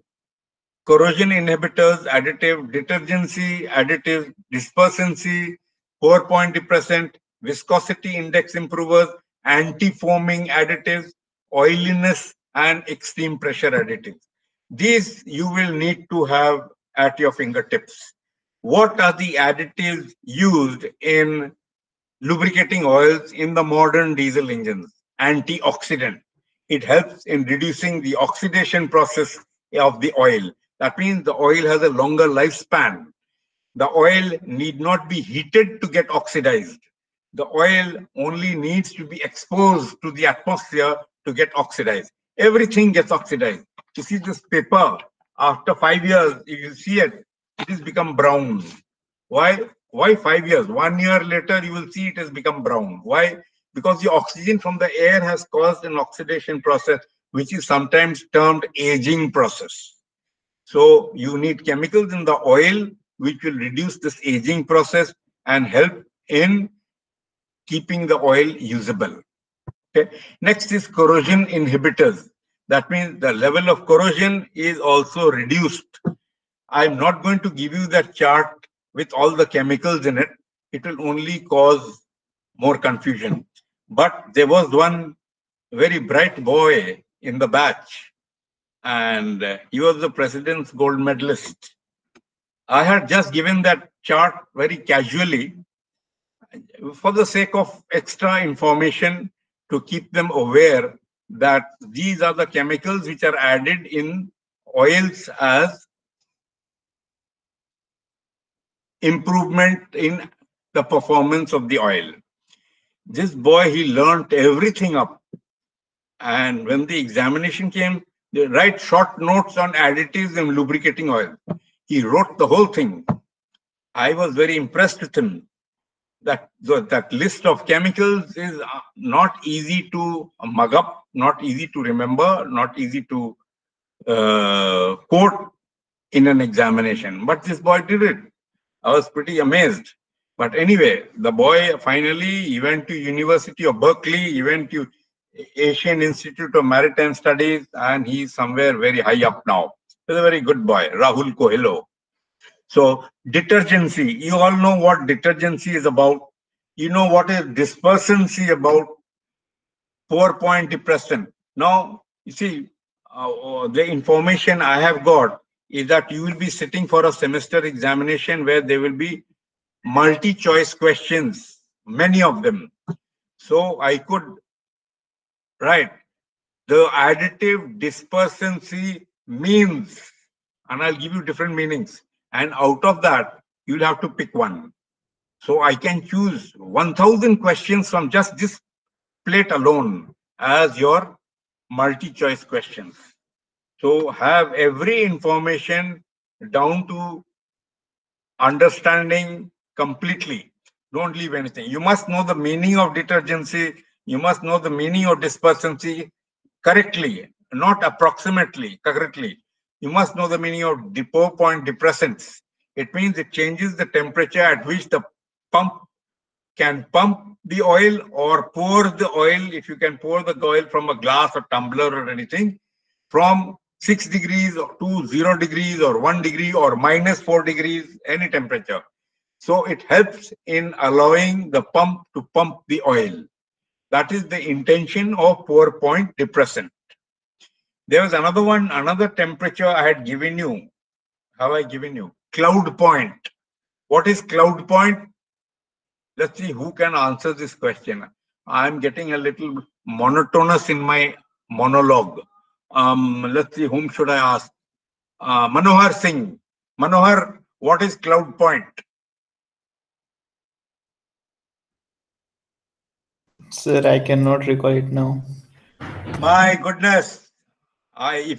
Corrosion inhibitors, additive. Detergency, additive. Dispersancy, pore point depressant. Viscosity index improvers. Anti-foaming additives. Oiliness and extreme pressure additives. These you will need to have at your fingertips. What are the additives used in lubricating oils in the modern diesel engines? Antioxidant. It helps in reducing the oxidation process of the oil. That means the oil has a longer lifespan. The oil need not be heated to get oxidized. The oil only needs to be exposed to the atmosphere to get oxidized. Everything gets oxidized. You see this paper, after 5 years, if you see it, it has become brown. Why 5 years? 1 year later, you will see it has become brown. Why? Because the oxygen from the air has caused an oxidation process, which is sometimes termed aging process. So you need chemicals in the oil, which will reduce this aging process and help in keeping the oil usable. Okay. Next is corrosion inhibitors. That means the level of corrosion is also reduced. I'm not going to give you that chart with all the chemicals in it. It will only cause more confusion. But there was one very bright boy in the batch, and he was the president's gold medalist. I had just given that chart very casually for the sake of extra information to keep them aware that these are the chemicals which are added in oils as improvement in the performance of the oil. This boy, he learnt everything up. And when the examination came, they write short notes on additives and lubricating oil. He wrote the whole thing. I was very impressed with him. That list of chemicals is not easy to mug up, not easy to remember, not easy to quote in an examination. But this boy did it. I was pretty amazed. But anyway, the boy finally, he went to University of Berkeley, he went to Asian Institute of Maritime Studies, and he is somewhere very high up now. He's a very good boy, Rahul Kohello. So detergency, you all know what detergency is about. You know what is dispersancy about, 4-point depression. Now, you see, the information I have got is that you will be sitting for a semester examination where there will be multi-choice questions, many of them. So I could write, the additive dispersancy means, and I'll give you different meanings. And out of that, you'll have to pick one. So I can choose 1,000 questions from just this plate alone as your multi-choice questions. So have every information down to understanding completely. Don't leave anything. You must know the meaning of detergency. You must know the meaning of dispersancy correctly, not approximately, correctly. You must know the meaning of 4-point depressants. It means it changes the temperature at which the pump can pump the oil or pour the oil. If you can pour the oil from a glass or tumbler or anything, from 6 degrees to 0 degrees or 1 degree or -4 degrees, any temperature. So it helps in allowing the pump to pump the oil. That is the intention of 4-point depressant. There was another one, another temperature I had given you. Have I given you? Cloud point. What is cloud point? Let's see who can answer this question. I'm getting a little monotonous in my monologue. Let's see, whom should I ask? Manohar Singh. Manohar, what is cloud point? Sir, I cannot recall it now. My goodness. I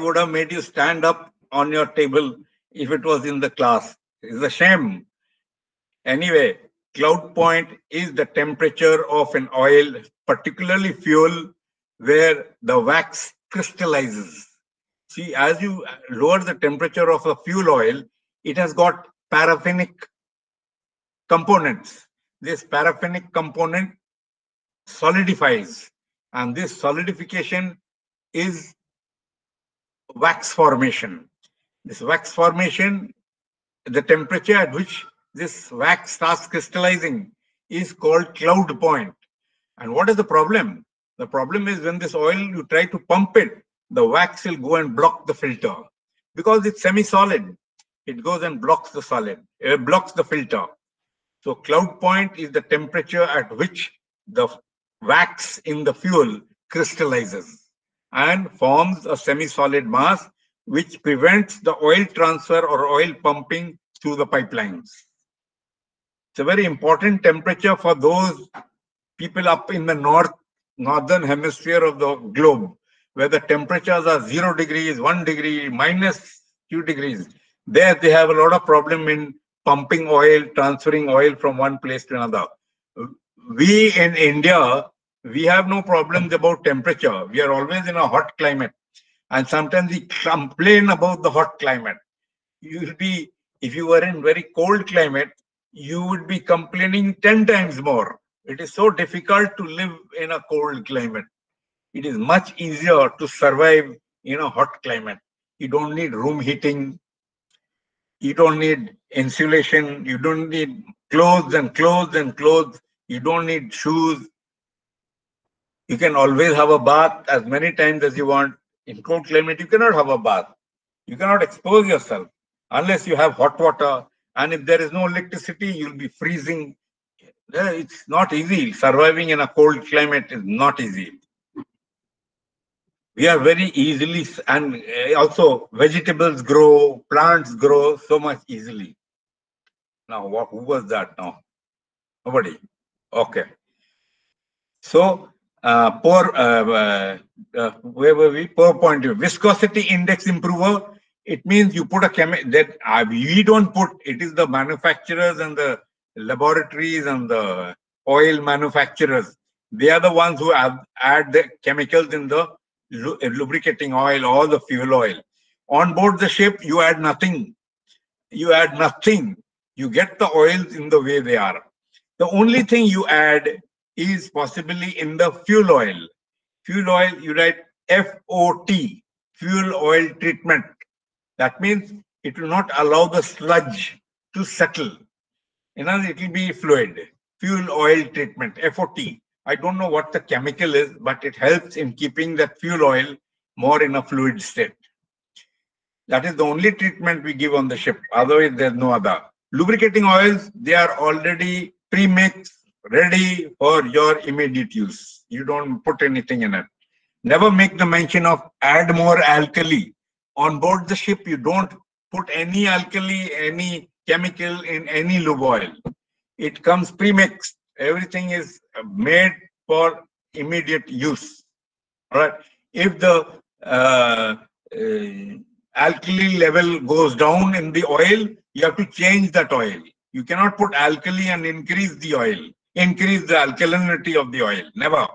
would have made you stand up on your table if it was in the class. It's a shame. Anyway, cloud point is the temperature of an oil, particularly fuel, where the wax crystallizes. See, as you lower the temperature of a fuel oil, it has got paraffinic components. This paraffinic component solidifies, and this solidification is wax formation. This wax formation, the temperature at which this wax starts crystallizing is called cloud point. And what is the problem? The problem is when this oil, you try to pump it, the wax will go and block the filter. Because it's semi-solid, it goes and blocks the solid, it blocks the filter. So cloud point is the temperature at which the wax in the fuel crystallizes and forms a semi-solid mass, which prevents the oil transfer or oil pumping through the pipelines. It's a very important temperature for those people up in the northern hemisphere of the globe, where the temperatures are 0 degrees, 1 degree, -2 degrees. There they have a lot of problem in pumping oil, transferring oil from one place to another. We in India, we have no problems about temperature. We are always in a hot climate. And sometimes we complain about the hot climate. You'll be, if you were in very cold climate, you would be complaining 10 times more. It is so difficult to live in a cold climate. It is much easier to survive in a hot climate. You don't need room heating. You don't need insulation. You don't need clothes and clothes and clothes. You don't need shoes. You can always have a bath as many times as you want. In cold climate, you cannot have a bath. You cannot expose yourself unless you have hot water. And if there is no electricity, you'll be freezing. It's not easy. Surviving in a cold climate is not easy. We are very easily, and also vegetables grow, plants grow so much easily. Now, who was that now? Nobody. Okay. So, where were we? 4-point viscosity index improver. It means you put a chemical that we don't put. It is the manufacturers and the laboratories and the oil manufacturers. They are the ones who add the chemicals in the lubricating oil or the fuel oil. On board the ship, you add nothing. You add nothing. You get the oils in the way they are. The only thing you add is possibly in the fuel oil. fuel oil, you write FOT, fuel oil treatment. That means it will not allow the sludge to settle. In other words, it will be fluid. Fuel oil treatment, FOT. I don't know what the chemical is, but it helps in keeping that fuel oil more in a fluid state. That is the only treatment we give on the ship. Otherwise, there's no other. Lubricating oils, they are already pre-mixed, ready for your immediate use. You don't put anything in it. Never make the mention of add more alkali. On board the ship, you don't put any alkali, any chemical in any lube oil. It comes pre-mixed. Everything is made for immediate use. All right. If the alkali level goes down in the oil, you have to change that oil. You cannot put alkali and increase the oil, increase the alkalinity of the oil. Never.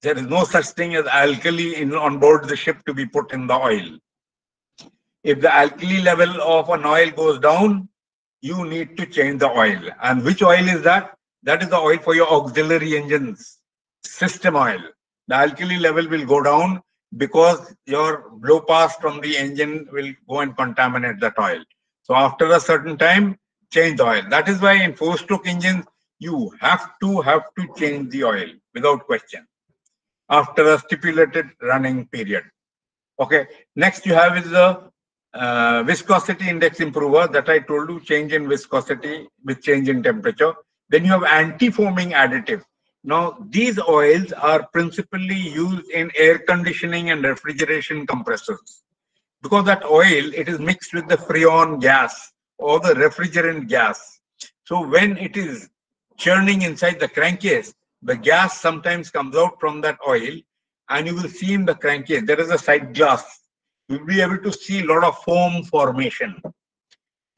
There is no such thing as alkali on board the ship to be put in the oil. If the alkali level of an oil goes down, you need to change the oil. And which oil is that? That is the oil for your auxiliary engines, system oil. The alkali level will go down because your blow past from the engine will go and contaminate that oil. So after a certain time, change the oil. That is why in four-stroke engines, you have to change the oil without question after a stipulated running period. Okay. Next you have is the viscosity index improver that I told you, change in viscosity with change in temperature. Then you have anti-foaming additive. Now, these oils are principally used in air conditioning and refrigeration compressors. Because that oil, it is mixed with the freon gas or the refrigerant gas. So when it is churning inside the crankcase, the gas sometimes comes out from that oil and you will see in the crankcase, there is a side glass. You'll be able to see a lot of foam formation.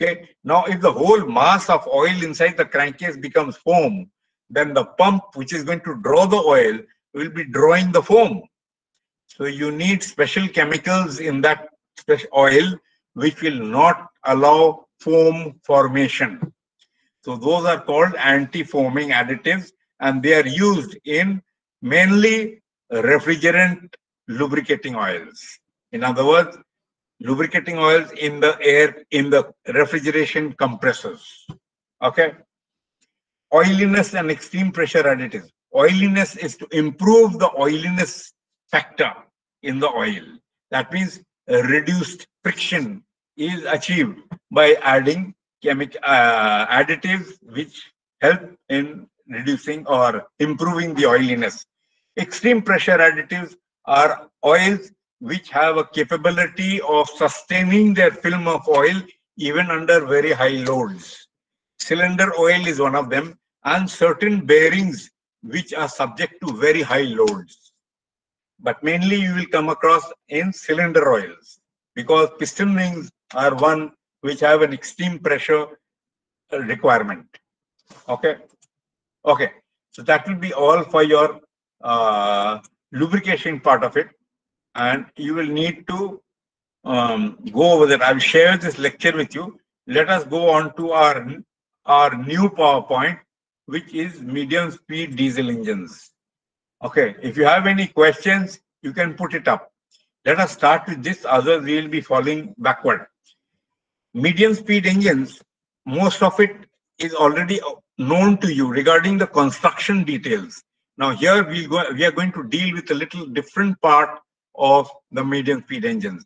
Okay. Now, if the whole mass of oil inside the crankcase becomes foam, then the pump which is going to draw the oil will be drawing the foam. So you need special chemicals in that oil which will not allow foam formation. So those are called anti-foaming additives and they are used in mainly refrigerant lubricating oils. In other words, lubricating oils in the air, in the refrigeration compressors. Okay. Oiliness and extreme pressure additives. Oiliness is to improve the oiliness factor in the oil. That means reduced friction is achieved by adding chemical additives which help in reducing or improving the oiliness. Extreme pressure additives are oils which have a capability of sustaining their film of oil even under very high loads. Cylinder oil is one of them, and certain bearings which are subject to very high loads. But mainly you will come across in cylinder oils because piston rings are one which have an extreme pressure requirement. Okay. Okay. So that will be all for your lubrication part of it. And you will need to go over that. I will share this lecture with you. Let us go on to our new PowerPoint, which is medium speed diesel engines. Okay, if you have any questions, you can put it up. Let us start with this, otherwise we will be falling backward. Medium speed engines, most of it is already known to you regarding the construction details. Now here we are going to deal with a little different part of the medium speed engines,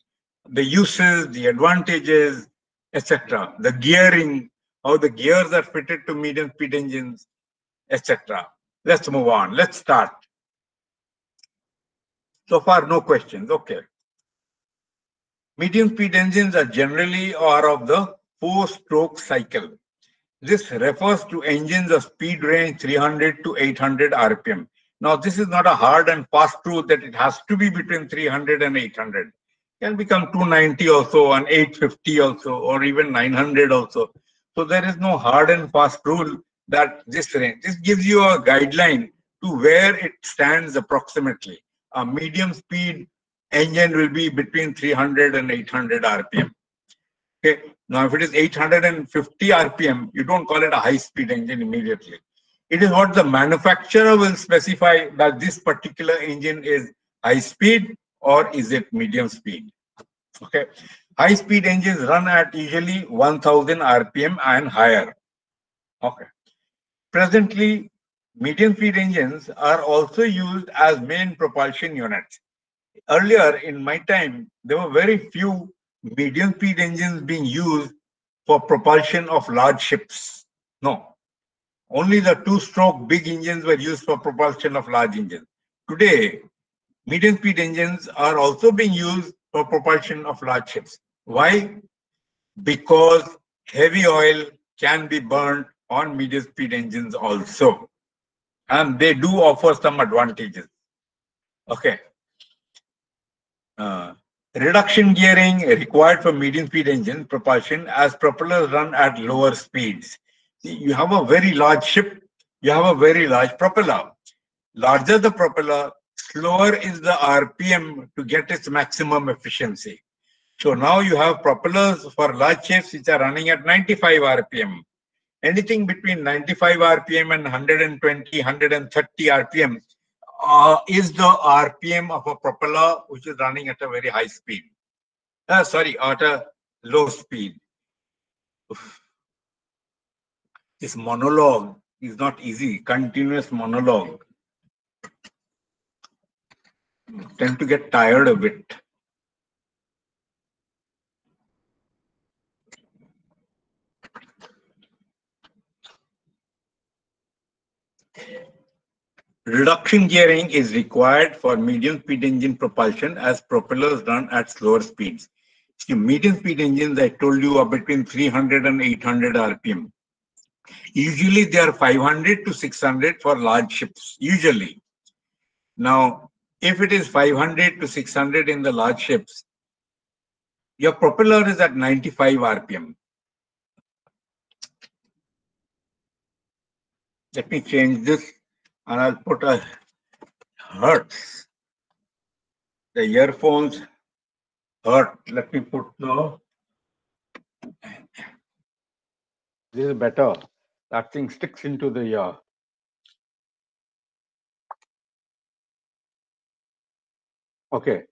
the uses, the advantages, etc., the gearing, how the gears are fitted to medium speed engines, etc. Let's move on. Let's start. So far, no questions. Okay. Medium speed engines are generally or of the four-stroke cycle. This refers to engines of speed range 300 to 800 RPM. Now, this is not a hard and fast truth that it has to be between 300 and 800. It can become 290 also, and 850 also, or even 900 also. So there is no hard and fast rule that this range. This gives you a guideline to where it stands approximately. A medium speed engine will be between 300 and 800 RPM. Okay. Now, if it is 850 RPM, you don't call it a high speed engine immediately. It is what the manufacturer will specify, that this particular engine is high speed or is it medium speed. Okay. High speed engines run at usually 1000 RPM and higher. Okay. Presently, medium speed engines are also used as main propulsion units. Earlier in my time, there were very few medium speed engines being used for propulsion of large ships. No, only the two-stroke big engines were used for propulsion of large engines. Today, medium speed engines are also being used for propulsion of large ships. Why? Because heavy oil can be burned on medium speed engines also, and they do offer some advantages. Okay. Reduction gearing required for medium speed engine propulsion, as propellers run at lower speeds. See, you have a very large ship, you have a very large propeller. Larger the propeller, slower is the RPM to get its maximum efficiency. So now you have propellers for large ships which are running at 95 RPM. Anything between 95 RPM and 120, 130 RPM is the RPM of a propeller which is running at a very high speed. At a low speed. Oof. This monologue is not easy. Continuous monologue. I tend to get tired of it. Reduction gearing is required for medium speed engine propulsion, as propellers run at slower speeds. See, medium speed engines, I told you, are between 300 and 800 RPM. Usually they are 500 to 600 for large ships, usually. Now, if it is 500 to 600 in the large ships, your propeller is at 95 RPM. Let me change this. And I'll put a hertz. The earphones hurt. Let me put no. This is better. That thing sticks into the ear. Okay.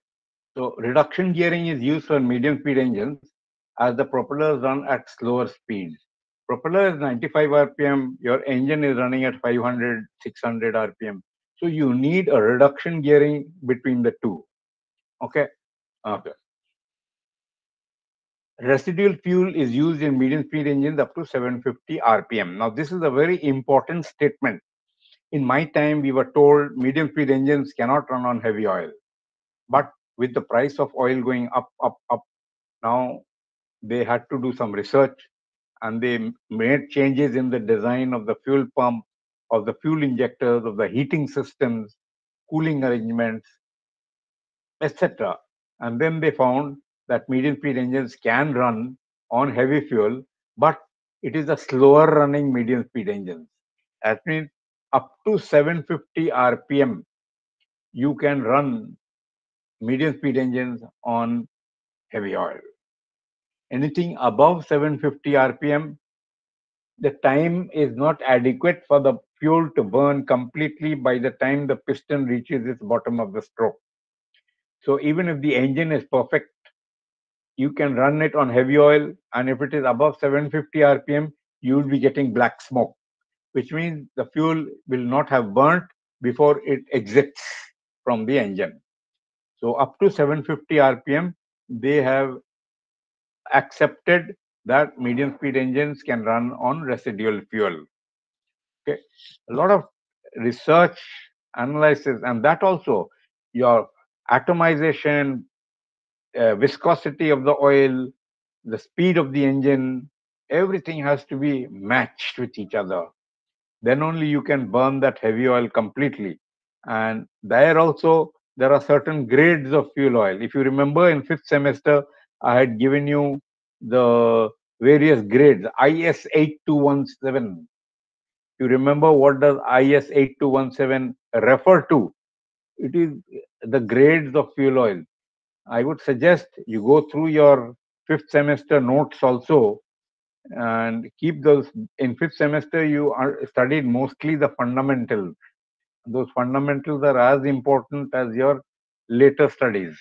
So reduction gearing is used for medium speed engines, as the propellers run at slower speeds. Propeller is 95 RPM, your engine is running at 500, 600 RPM. So you need a reduction gearing between the two. Okay. Okay. Residual fuel is used in medium speed engines up to 750 RPM. Now, this is a very important statement. In my time, we were told medium speed engines cannot run on heavy oil. But with the price of oil going up, up, now they had to do some research. And they made changes in the design of the fuel pump, of the fuel injectors, of the heating systems, cooling arrangements, etc. And then they found that medium speed engines can run on heavy fuel, but it is a slower running medium speed engine. That means up to 750 RPM, you can run medium speed engines on heavy oil. Anything above 750 RPM, the time is not adequate for the fuel to burn completely by the time the piston reaches its bottom of the stroke. So even if the engine is perfect, you can run it on heavy oil, and if it is above 750 RPM, you will be getting black smoke, which means the fuel will not have burnt before it exits from the engine. So up to 750 RPM, they have accepted that medium speed engines can run on residual fuel. Okay, a lot of research, analysis, and that also your atomization, viscosity of the oil, the speed of the engine, everything has to be matched with each other. Then only you can burn that heavy oil completely. And there also, there are certain grades of fuel oil. If you remember in 5th semester, I had given you the various grades. IS-8217. You remember what does IS-8217 refer to? It is the grades of fuel oil. I would suggest you go through your 5th semester notes also and keep those. In fifth semester, you are studied mostly the fundamentals. Those fundamentals are as important as your later studies.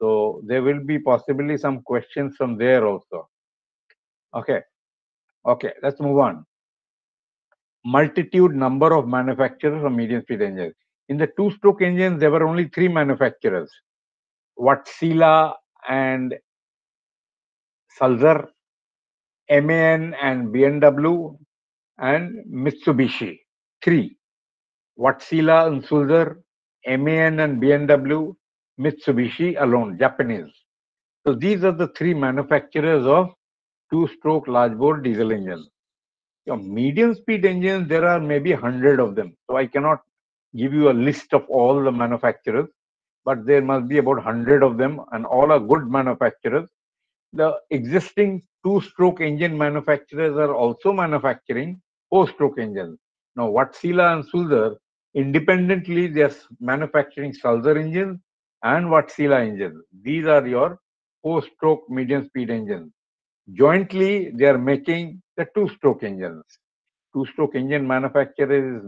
So there will be possibly some questions from there also. Okay, let's move on. Multitude number of manufacturers of medium speed engines. In the two-stroke engines, there were only 3 manufacturers: Wärtsilä and Sulzer, MAN and BMW, and Mitsubishi. 3: Wärtsilä and Sulzer, MAN and BMW, Mitsubishi alone, Japanese. So these are the 3 manufacturers of two-stroke large-bore diesel engines. Your medium-speed engines, there are maybe 100 of them. So I cannot give you a list of all the manufacturers, but there must be about 100 of them, and all are good manufacturers. The existing two-stroke engine manufacturers are also manufacturing four-stroke engines. Now, Wärtsilä and Sulzer, independently, they are manufacturing Sulzer engines and Wärtsilä engines. These are your four-stroke medium-speed engines. Jointly, they are making the two-stroke engines. Two-stroke engine manufacturer is,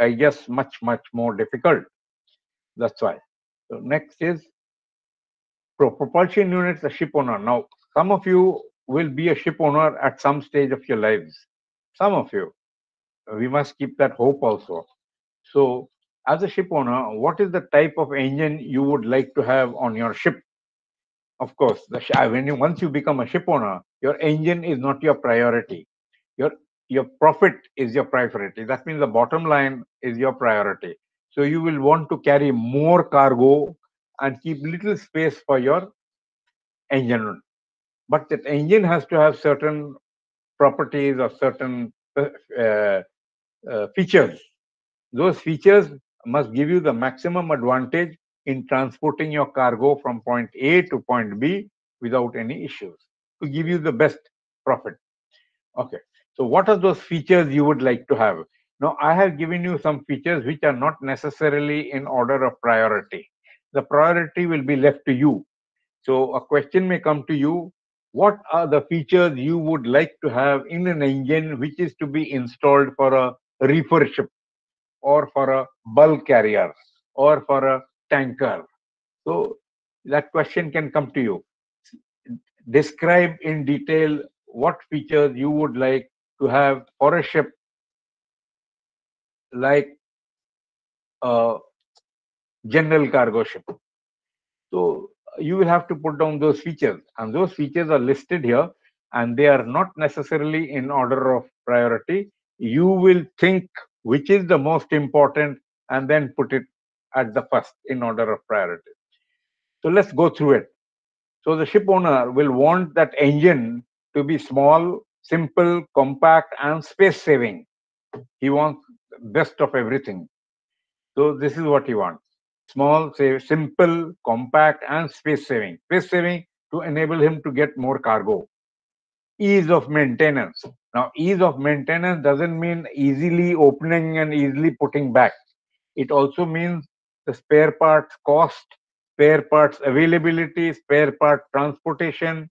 I guess, much more difficult. That's why. So next is propulsion units, a ship owner. Now, some of you will be a ship owner at some stage of your lives. Some of you. We must keep that hope also. So, as a ship owner, what is the type of engine you would like to have on your ship? Of course, once you become a ship owner, your engine is not your priority. Your profit is your priority. That means the bottom line is your priority. So you will want to carry more cargo and keep little space for your engine. But that engine has to have certain properties or certain features. Those features must give you the maximum advantage in transporting your cargo from point A to point B without any issues, to give you the best profit. Okay, so what are those features you would like to have? Now, I have given you some features which are not necessarily in order of priority. The priority will be left to you. So a question may come to you: what are the features you would like to have in an engine which is to be installed for a reefer ship, or for a bulk carrier, or for a tanker? So that question can come to you. Describe in detail what features you would like to have for a ship like a general cargo ship. So you will have to put down those features, and those features are listed here, and they are not necessarily in order of priority. You will think which is the most important and then put it at the first in order of priority. So let's go through it. So the ship owner will want that engine to be small, simple, compact, and space-saving. He wants the best of everything. So this is what he wants: small, simple, compact, and space-saving. Space-saving to enable him to get more cargo. Ease of maintenance. Now, ease of maintenance doesn't mean easily opening and easily putting back. It also means the spare parts cost, spare parts availability, spare part transportation,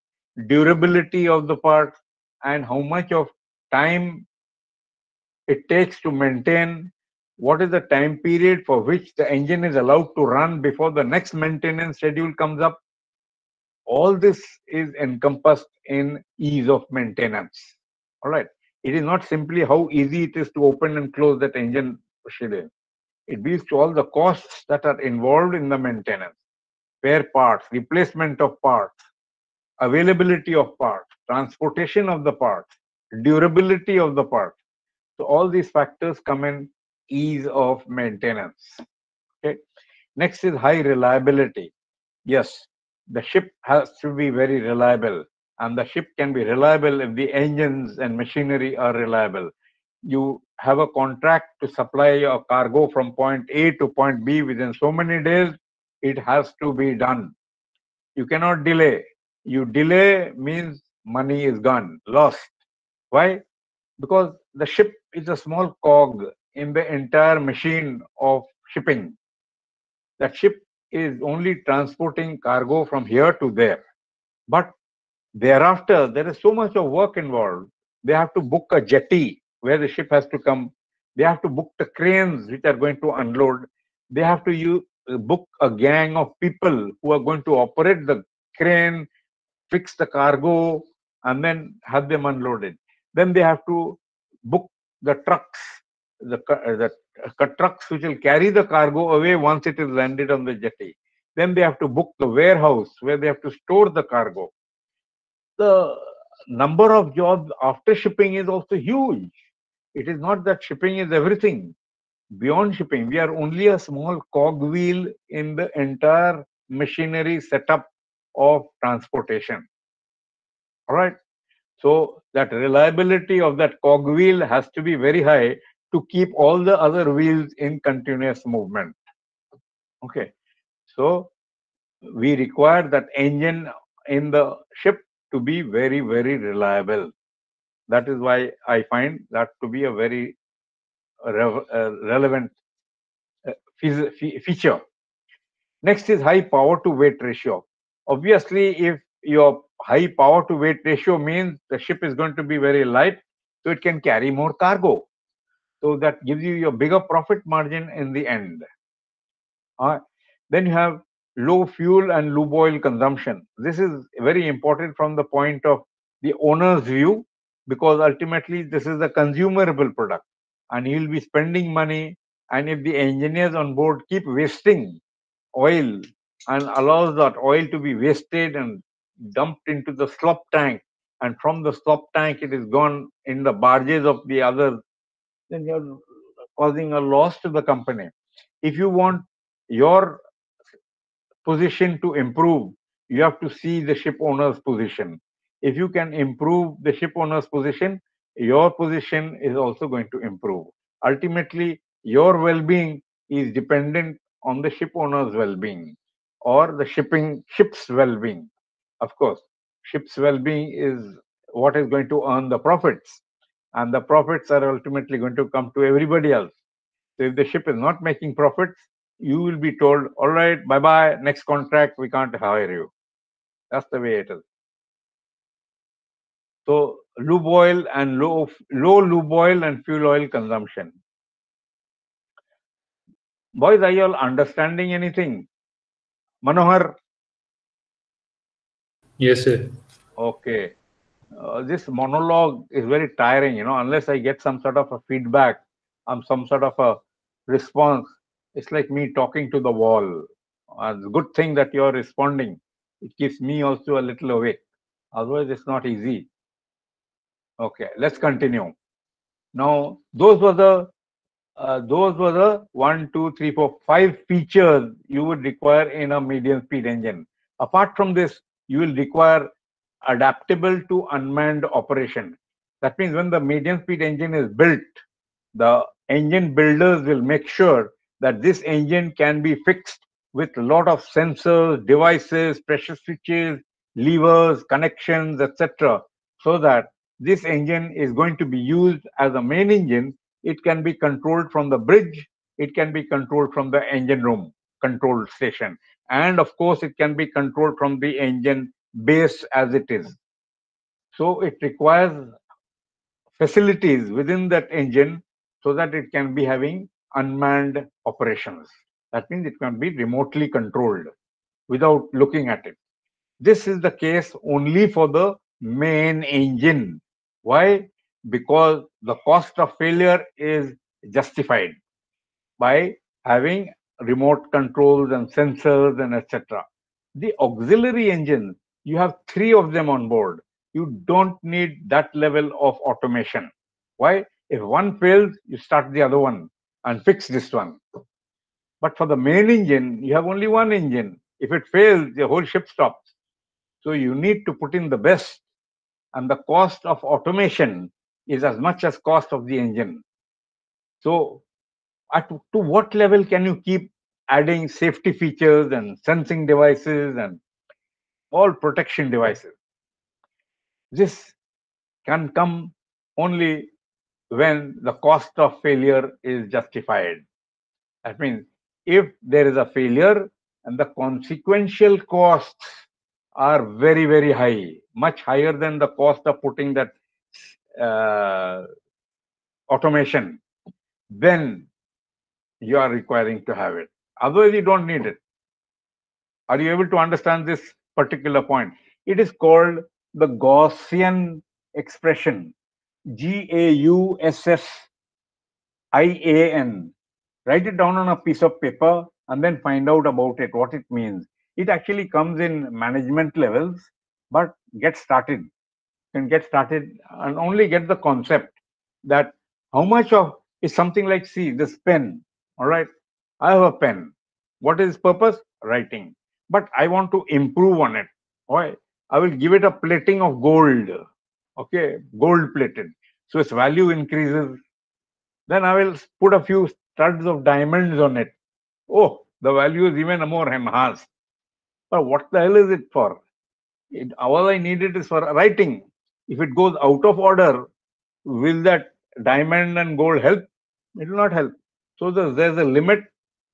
durability of the parts, and how much of time it takes to maintain, what is the time period for which the engine is allowed to run before the next maintenance schedule comes up. All this is encompassed in ease of maintenance. All right. It is not simply how easy it is to open and close that engine schedule. It leads to all the costs that are involved in the maintenance: spare parts, replacement of parts, availability of parts, transportation of the parts, durability of the parts. So all these factors come in ease of maintenance. Okay. Next is high reliability. Yes, the ship has to be very reliable, and the ship can be reliable if the engines and machinery are reliable. You have a contract to supply your cargo from point A to point B within so many days. It has to be done. You cannot delay. You delay means money is gone, lost. Why? Because the ship is a small cog in the entire machine of shipping. That ship is only transporting cargo from here to there. But Thereafter, there is so much of work involved. They have to book a jetty where the ship has to come. They have to book the cranes which are going to unload. They have to book a gang of people who are going to operate the crane, fix the cargo, and then have them unloaded. Then they have to book the trucks, the trucks which will carry the cargo away once it is landed on the jetty. Then they have to book the warehouse where they have to store the cargo. The number of jobs after shipping is also huge. It is not that shipping is everything. Beyond shipping, we are only a small cogwheel in the entire machinery setup of transportation. All right. So that reliability of that cogwheel has to be very high to keep all the other wheels in continuous movement. Okay. So we require that engine in the ship to be very, very reliable. That is why I find that to be a very relevant feature. Next is high power to weight ratio. Obviously, if your high power to weight ratio means the ship is going to be very light, so it can carry more cargo. So that gives you your bigger profit margin in the end. Then you have low fuel and lube oil consumption. This is very important from the point of the owner's view, because ultimately this is a consumable product and he will be spending money. And if the engineers on board keep wasting oil and allows that oil to be wasted and dumped into the slop tank, and from the slop tank it is gone in the barges of the others, then you're causing a loss to the company. If you want your position to improve, you have to see the ship owner's position. If you can improve the ship owner's position, your position is also going to improve. Ultimately, your well-being is dependent on the ship owner's well-being or the ship's well-being. Of course, ship's well-being is what is going to earn the profits, and the profits are ultimately going to come to everybody else. So if the ship is not making profits, you will be told, all right, bye-bye, next contract, we can't hire you. That's the way it is. So lube oil and low lube oil and fuel oil consumption. Boys, are you all understanding anything? Manohar? Yes, sir. Okay. This monologue is very tiring, unless I get some sort of a feedback, some sort of a response. It's like me talking to the wall. It's a good thing that you're responding. It keeps me also a little awake. Otherwise, it's not easy. Okay, let's continue. Now, those were the 1, 2, 3, 4, 5 features you would require in a medium-speed engine. Apart from this, you will require adaptable to unmanned operation. That means when the medium-speed engine is built, the engine builders will make sure that this engine can be fixed with a lot of sensors, devices, pressure switches, levers, connections, etc., so that this engine is going to be used as a main engine. It can be controlled from the bridge. It can be controlled from the engine room control station. And of course, it can be controlled from the engine base as it is. So it requires facilities within that engine so that it can be having unmanned operations. That means it can be remotely controlled without looking at it. This is the case only for the main engine. Why? Because the cost of failure is justified by having remote controls and sensors and etc. The auxiliary engine, you have 3 of them on board. You don't need that level of automation. Why? If one fails, you start the other one and fix this one. But for the main engine, you have only 1 engine. If it fails, the whole ship stops. So you need to put in the best, and the cost of automation is as much as cost of the engine. So to what level can you keep adding safety features and sensing devices and all protection devices? This can come only when the cost of failure is justified. That means if there is a failure and the consequential costs are very, very high, much higher than the cost of putting that automation, then you are requiring to have it. Otherwise, you don't need it. Are you able to understand this particular point? It is called the Gaussian expression, Gaussian. Write it down on a piece of paper and then find out about it, what it means. It actually comes in management levels, but get started. You can get started and only get the concept that how much of is something like, see, this pen, all right? I have a pen. What is its purpose? Writing. But I want to improve on it. Why? I will give it a plating of gold, okay? Gold plated. So its value increases. Then I will put a few studs of diamonds on it. Oh, the value is even more enhanced. But what the hell is it for? All I need it is for writing. If it goes out of order, will that diamond and gold help? It will not help. So there's a limit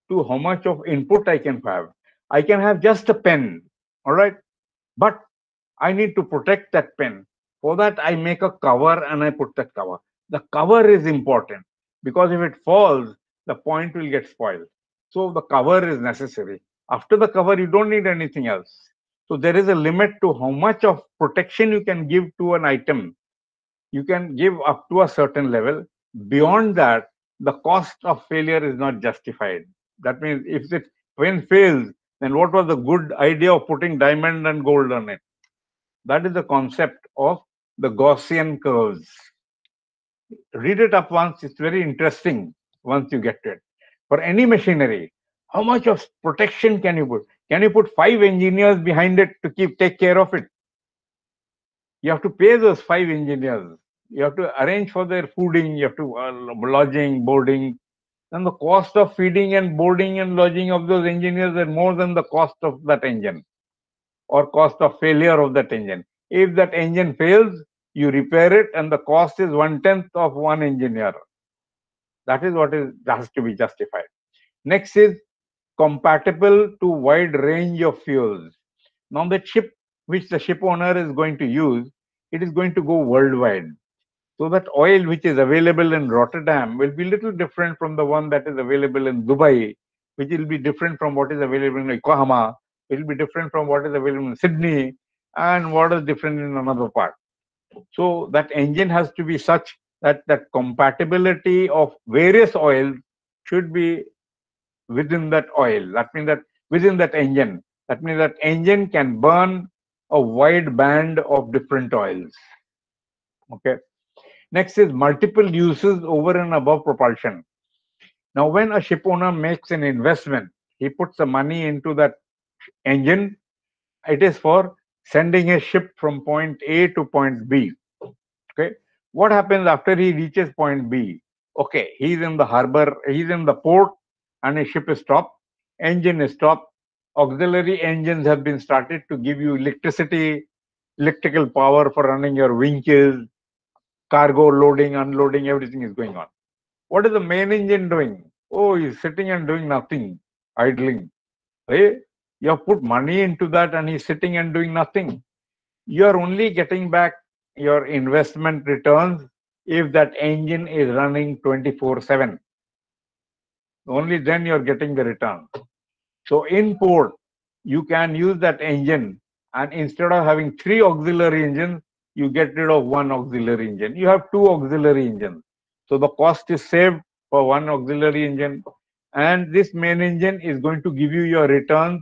to how much of input I can have. I can have just a pen, all right? But I need to protect that pen. For that, I make a cover and I put that cover. The cover is important because if it falls, the point will get spoiled. So the cover is necessary. After the cover, you don't need anything else. So there is a limit to how much of protection you can give to an item. You can give up to a certain level. Beyond that, the cost of failure is not justified. That means if it when fails, then what was the good idea of putting diamond and gold on it? That is the concept of the Gaussian curves. Read it up once. It's very interesting once you get to it. For any machinery, how much of protection can you put? Can you put 5 engineers behind it to take care of it? You have to pay those 5 engineers. You have to arrange for their fooding. You have to lodging, boarding. And the cost of feeding and boarding and lodging of those engineers are more than the cost of that engine or cost of failure of that engine. If that engine fails, you repair it and the cost is 1/10 of one engineer. That is what is, has to be justified. Next is compatible to wide range of fuels. Now the ship which the ship owner is going to use, it is going to go worldwide. So that oil which is available in Rotterdam will be little different from the one that is available in Dubai, which will be different from what is available in Yokohama, it will be different from what is available in Sydney, and what is different in another part. So that engine has to be such that that compatibility of various oils should be within that oil. That means that within that engine. That means that engine can burn a wide band of different oils. Okay. Next is multiple uses over and above propulsion. Now, when a ship owner makes an investment, he puts the money into that engine. It is for sending a ship from point A to point B. Okay. What happens after he reaches point B? Okay, he's in the harbor, he's in the port, and his ship is stopped, engine is stopped, auxiliary engines have been started to give you electricity, electrical power for running your winches, cargo loading, unloading, everything is going on. What is the main engine doing? Oh, he's sitting and doing nothing, idling. Hey, you have put money into that and he's sitting and doing nothing. You are only getting back your investment returns if that engine is running 24/7. Only then you're getting the return. So in port, you can use that engine and instead of having 3 auxiliary engines, you get rid of 1 auxiliary engine. You have 2 auxiliary engines. So the cost is saved for 1 auxiliary engine. And this main engine is going to give you your returns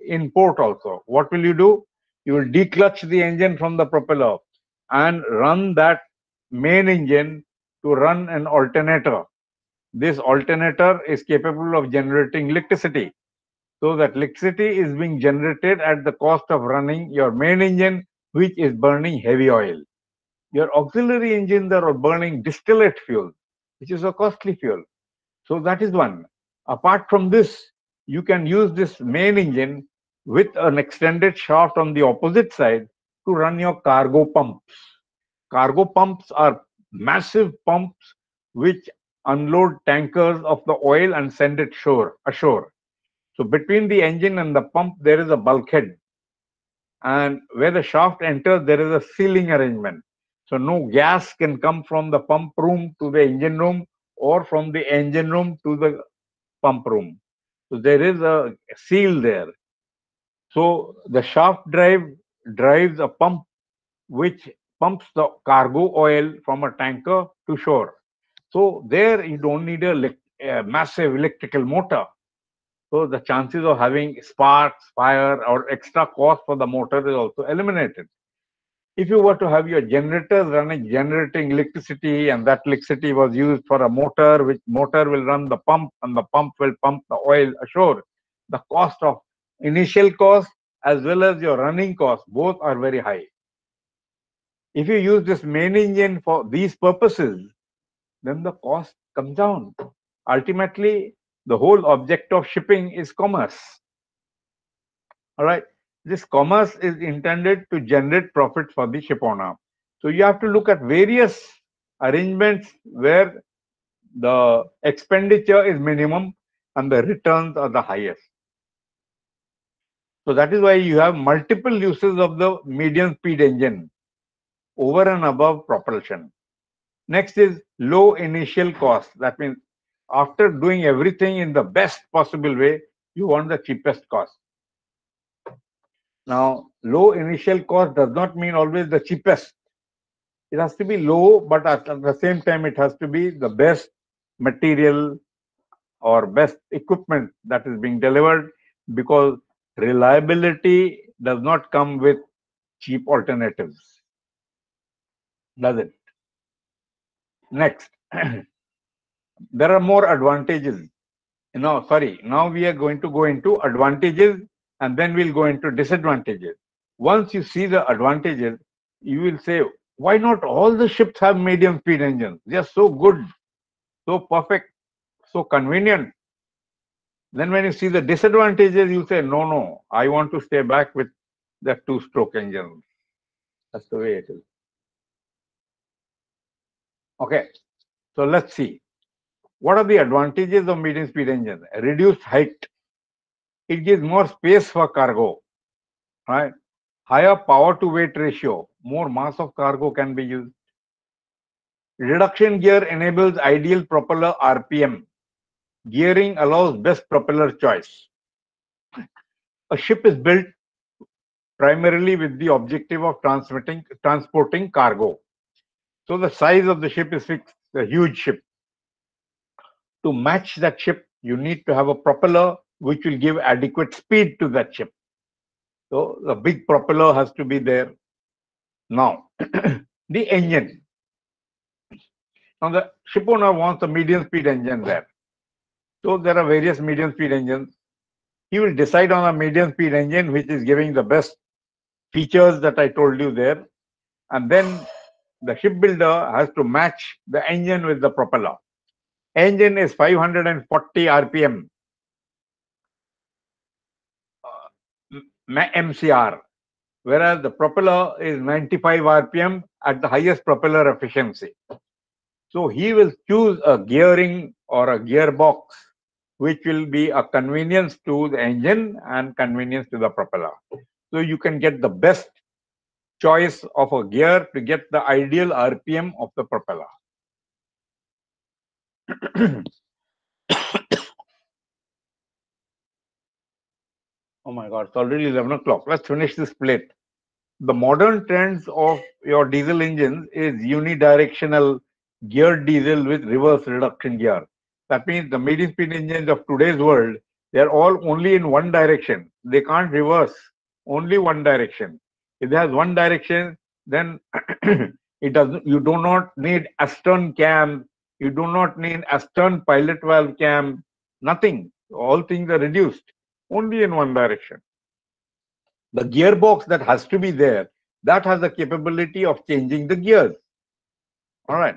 in port also. What will you do? You will declutch the engine from the propeller and run that main engine to run an alternator. This alternator is capable of generating electricity. So that electricity is being generated at the cost of running your main engine, which is burning heavy oil. Your auxiliary engines are burning distillate fuel, which is a costly fuel. So that is one. Apart from this, you can use this main engine with an extended shaft on the opposite side to run your cargo pumps. Cargo pumps are massive pumps which unload tankers of the oil and send it ashore. So between the engine and the pump, there is a bulkhead. and where the shaft enters, there is a sealing arrangement. So no gas can come from the pump room to the engine room or from the engine room to the pump room. So there is a seal there. So the shaft drive drives a pump which pumps the cargo oil from a tanker to shore. So there you don't need a massive electrical motor. So the chances of having sparks, fire, or extra cost for the motor is also eliminated. If you were to have your generators running, generating electricity, and that electricity was used for a motor, which motor will run the pump, and the pump will pump the oil ashore, the cost of initial cost as well as your running cost, both are very high. If you use this main engine for these purposes, then the cost comes down. Ultimately, the whole object of shipping is commerce. All right. This commerce is intended to generate profit for the shipowner. So you have to look at various arrangements where the expenditure is minimum and the returns are the highest. So that is why you have multiple uses of the medium speed engine over and above propulsion. Next is low initial cost. That means after doing everything in the best possible way, you want the cheapest cost. Now, low initial cost does not mean always the cheapest. It has to be low, but at the same time, it has to be the best material or best equipment that is being delivered, because reliability does not come with cheap alternatives, does it? Next. There are more advantages. No, sorry. Now we are going to go into advantages, and then we'll go into disadvantages. Once you see the advantages, you will say, why not all the ships have medium speed engines? They are so good, so perfect, so convenient. Then when you see the disadvantages, you say, no, I want to stay back with the two-stroke engines. That's the way it is. Okay, so let's see. What are the advantages of medium speed engines? Reduced height. It gives more space for cargo, right? Higher power to weight ratio, more mass of cargo can be used. Reduction gear enables ideal propeller RPM. Gearing allows best propeller choice. A ship is built primarily with the objective of transporting cargo. So the size of the ship is fixed, a huge ship. To match that ship, you need to have a propeller which will give adequate speed to that ship. So the big propeller has to be there. Now, the engine. Now the shipowner wants a medium speed engine there. So there are various medium speed engines. He will decide on a medium speed engine which is giving the best features that I told you there. And then the shipbuilder has to match the engine with the propeller. Engine is 540 RPM. MCR, whereas the propeller is 95 RPM at the highest propeller efficiency. So he will choose a gearing or a gearbox which will be a convenience to the engine and convenience to the propeller. So you can get the best choice of a gear to get the ideal RPM of the propeller. Oh my God, it's already 11 o'clock. Let's finish this plate. The modern trends of your diesel engines is unidirectional geared diesel with reverse reduction gear. That means the medium speed engines of today's world, they're all only in one direction. They can't reverse, only one direction. If it has one direction, then it doesn't. You do not need astern cam, you do not need astern pilot valve cam, nothing. All things are reduced. Only in one direction. The gearbox that has to be there, that has the capability of changing the gears. All right.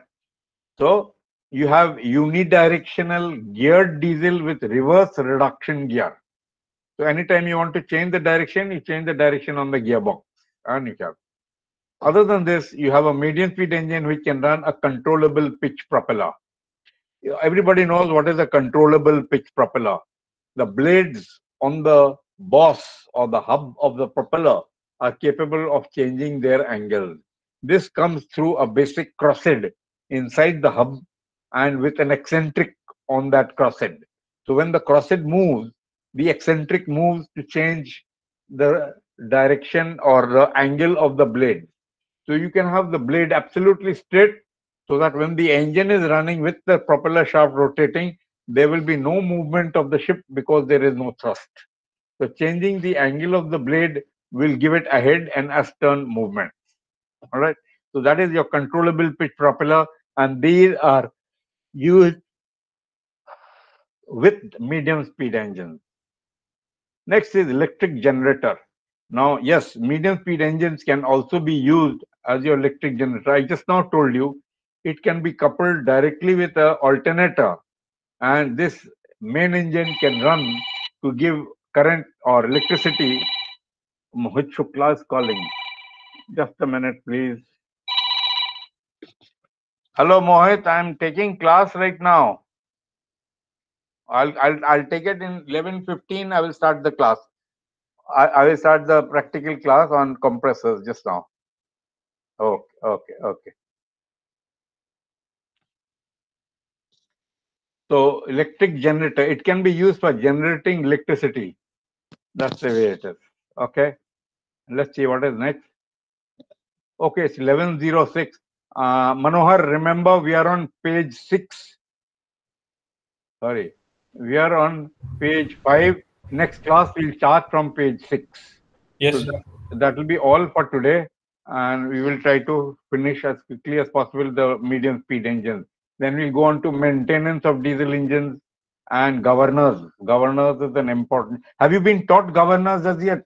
So you have unidirectional geared diesel with reverse reduction gear. So anytime you want to change the direction, you change the direction on the gearbox. And you have. Other than this, you have a medium speed engine which can run a controllable pitch propeller. Everybody knows what is a controllable pitch propeller. The blades on the boss or the hub of the propeller are capable of changing their angle. This comes through a basic crosshead inside the hub and with an eccentric on that crosshead. So when the crosshead moves, the eccentric moves to change the direction or the angle of the blade. So you can have the blade absolutely straight so that when the engine is running with the propeller shaft rotating, there will be no movement of the ship because there is no thrust. So changing the angle of the blade will give it a head and astern movement. All right. So that is your controllable pitch propeller, and these are used with medium speed engines. Next is electric generator. Now, yes, medium speed engines can also be used as your electric generator. I just now told you it can be coupled directly with an alternator, and this main engine can run to give current or electricity. Mohit Shukla is calling. Just a minute, please. Hello, Mohit. I am taking class right now. I'll take it in 11:15. I will start the class. I will start the practical class on compressors just now. Okay. So electric generator, it can be used for generating electricity. That's the way it is. Okay. Let's see what is next. Okay, it's 11:06. Manohar, remember we are on page 6. Sorry. We are on page 5. Next class we'll start from page 6. Yes. So that will be all for today, and we will try to finish as quickly as possible the medium speed engines. Then we'll go on to maintenance of diesel engines and governors. Governors is an important. Have you been taught governors as yet,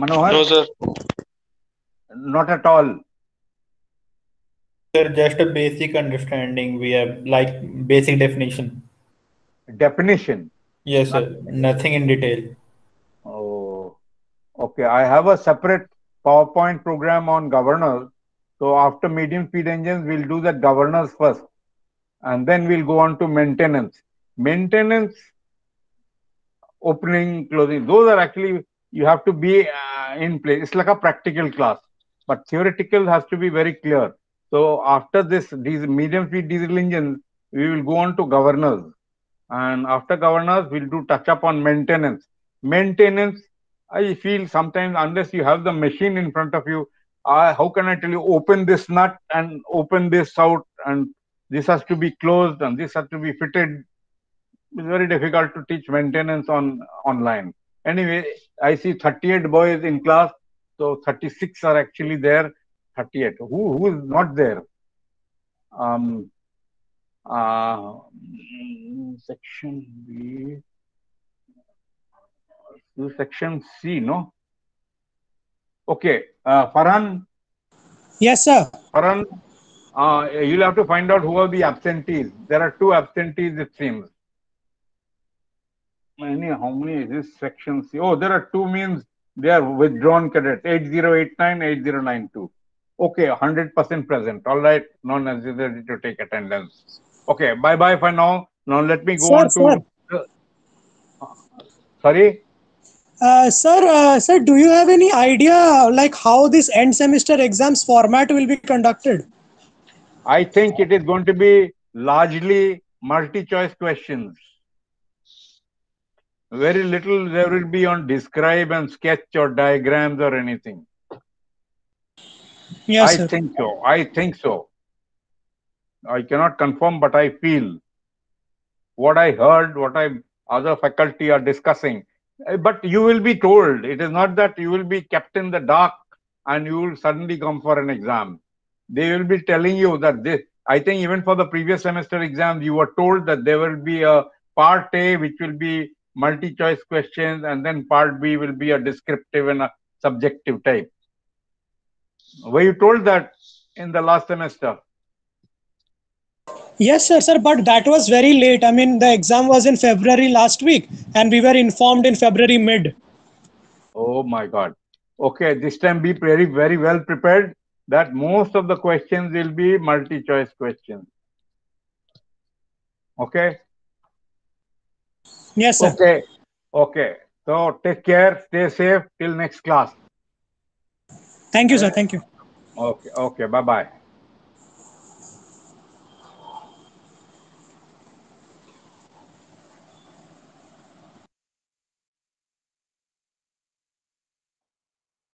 Manohar? No, sir. Not at all. Sir, just a basic understanding. We have like basic definition. Definition? Yes, sir. Nothing in detail. Oh, okay. I have a separate PowerPoint program on governors. So after medium speed engines, we'll do that governors first, and then we'll go on to maintenance. Maintenance, opening, closing, those are actually, you have to be in place. It's like a practical class, but theoretical has to be very clear. So after this, these medium speed diesel engines, we will go on to governors. And after governors, we'll do touch up on maintenance. Maintenance, I feel sometimes unless you have the machine in front of you, how can I tell you, open this nut and open this out, and this has to be closed and this has to be fitted. It's very difficult to teach maintenance on online. Anyway, I see 38 boys in class, so 36 are actually there. 38. Who is not there? Section B to section C, no? Okay, Farhan? Yes, sir. Farhan, you'll have to find out who are the absentees. There are 2 absentees, it seems. How many is this section C? Oh, there are 2 means they are withdrawn cadets, 8089, 8092. Okay, 100% present. All right, no necessity to take attendance. Okay, bye-bye for now. Now let me go on to... Sorry? Sir, do you have any idea like how this end semester exams format will be conducted? I think it is going to be largely multi-choice questions. Very little there will be on describe and sketch or diagrams or anything. Yes, sir. I think so. I cannot confirm, but I feel what I heard, what other faculty are discussing. But you will be told. It is not that you will be kept in the dark and you will suddenly come for an exam. They will be telling you that this, I think even for the previous semester exams, you were told that there will be a part A, which will be multi-choice questions, and then part B will be a descriptive and a subjective type. Were you told that in the last semester? Yes, sir, but that was very late. I mean, the exam was in February last week, and we were informed in February mid. Oh, my God. Okay, this time be very, very well prepared that most of the questions will be multi-choice questions. Okay? Yes, sir. Okay. So take care, stay safe till next class. Thank you, sir. Thank you. Okay. Okay. Bye-bye.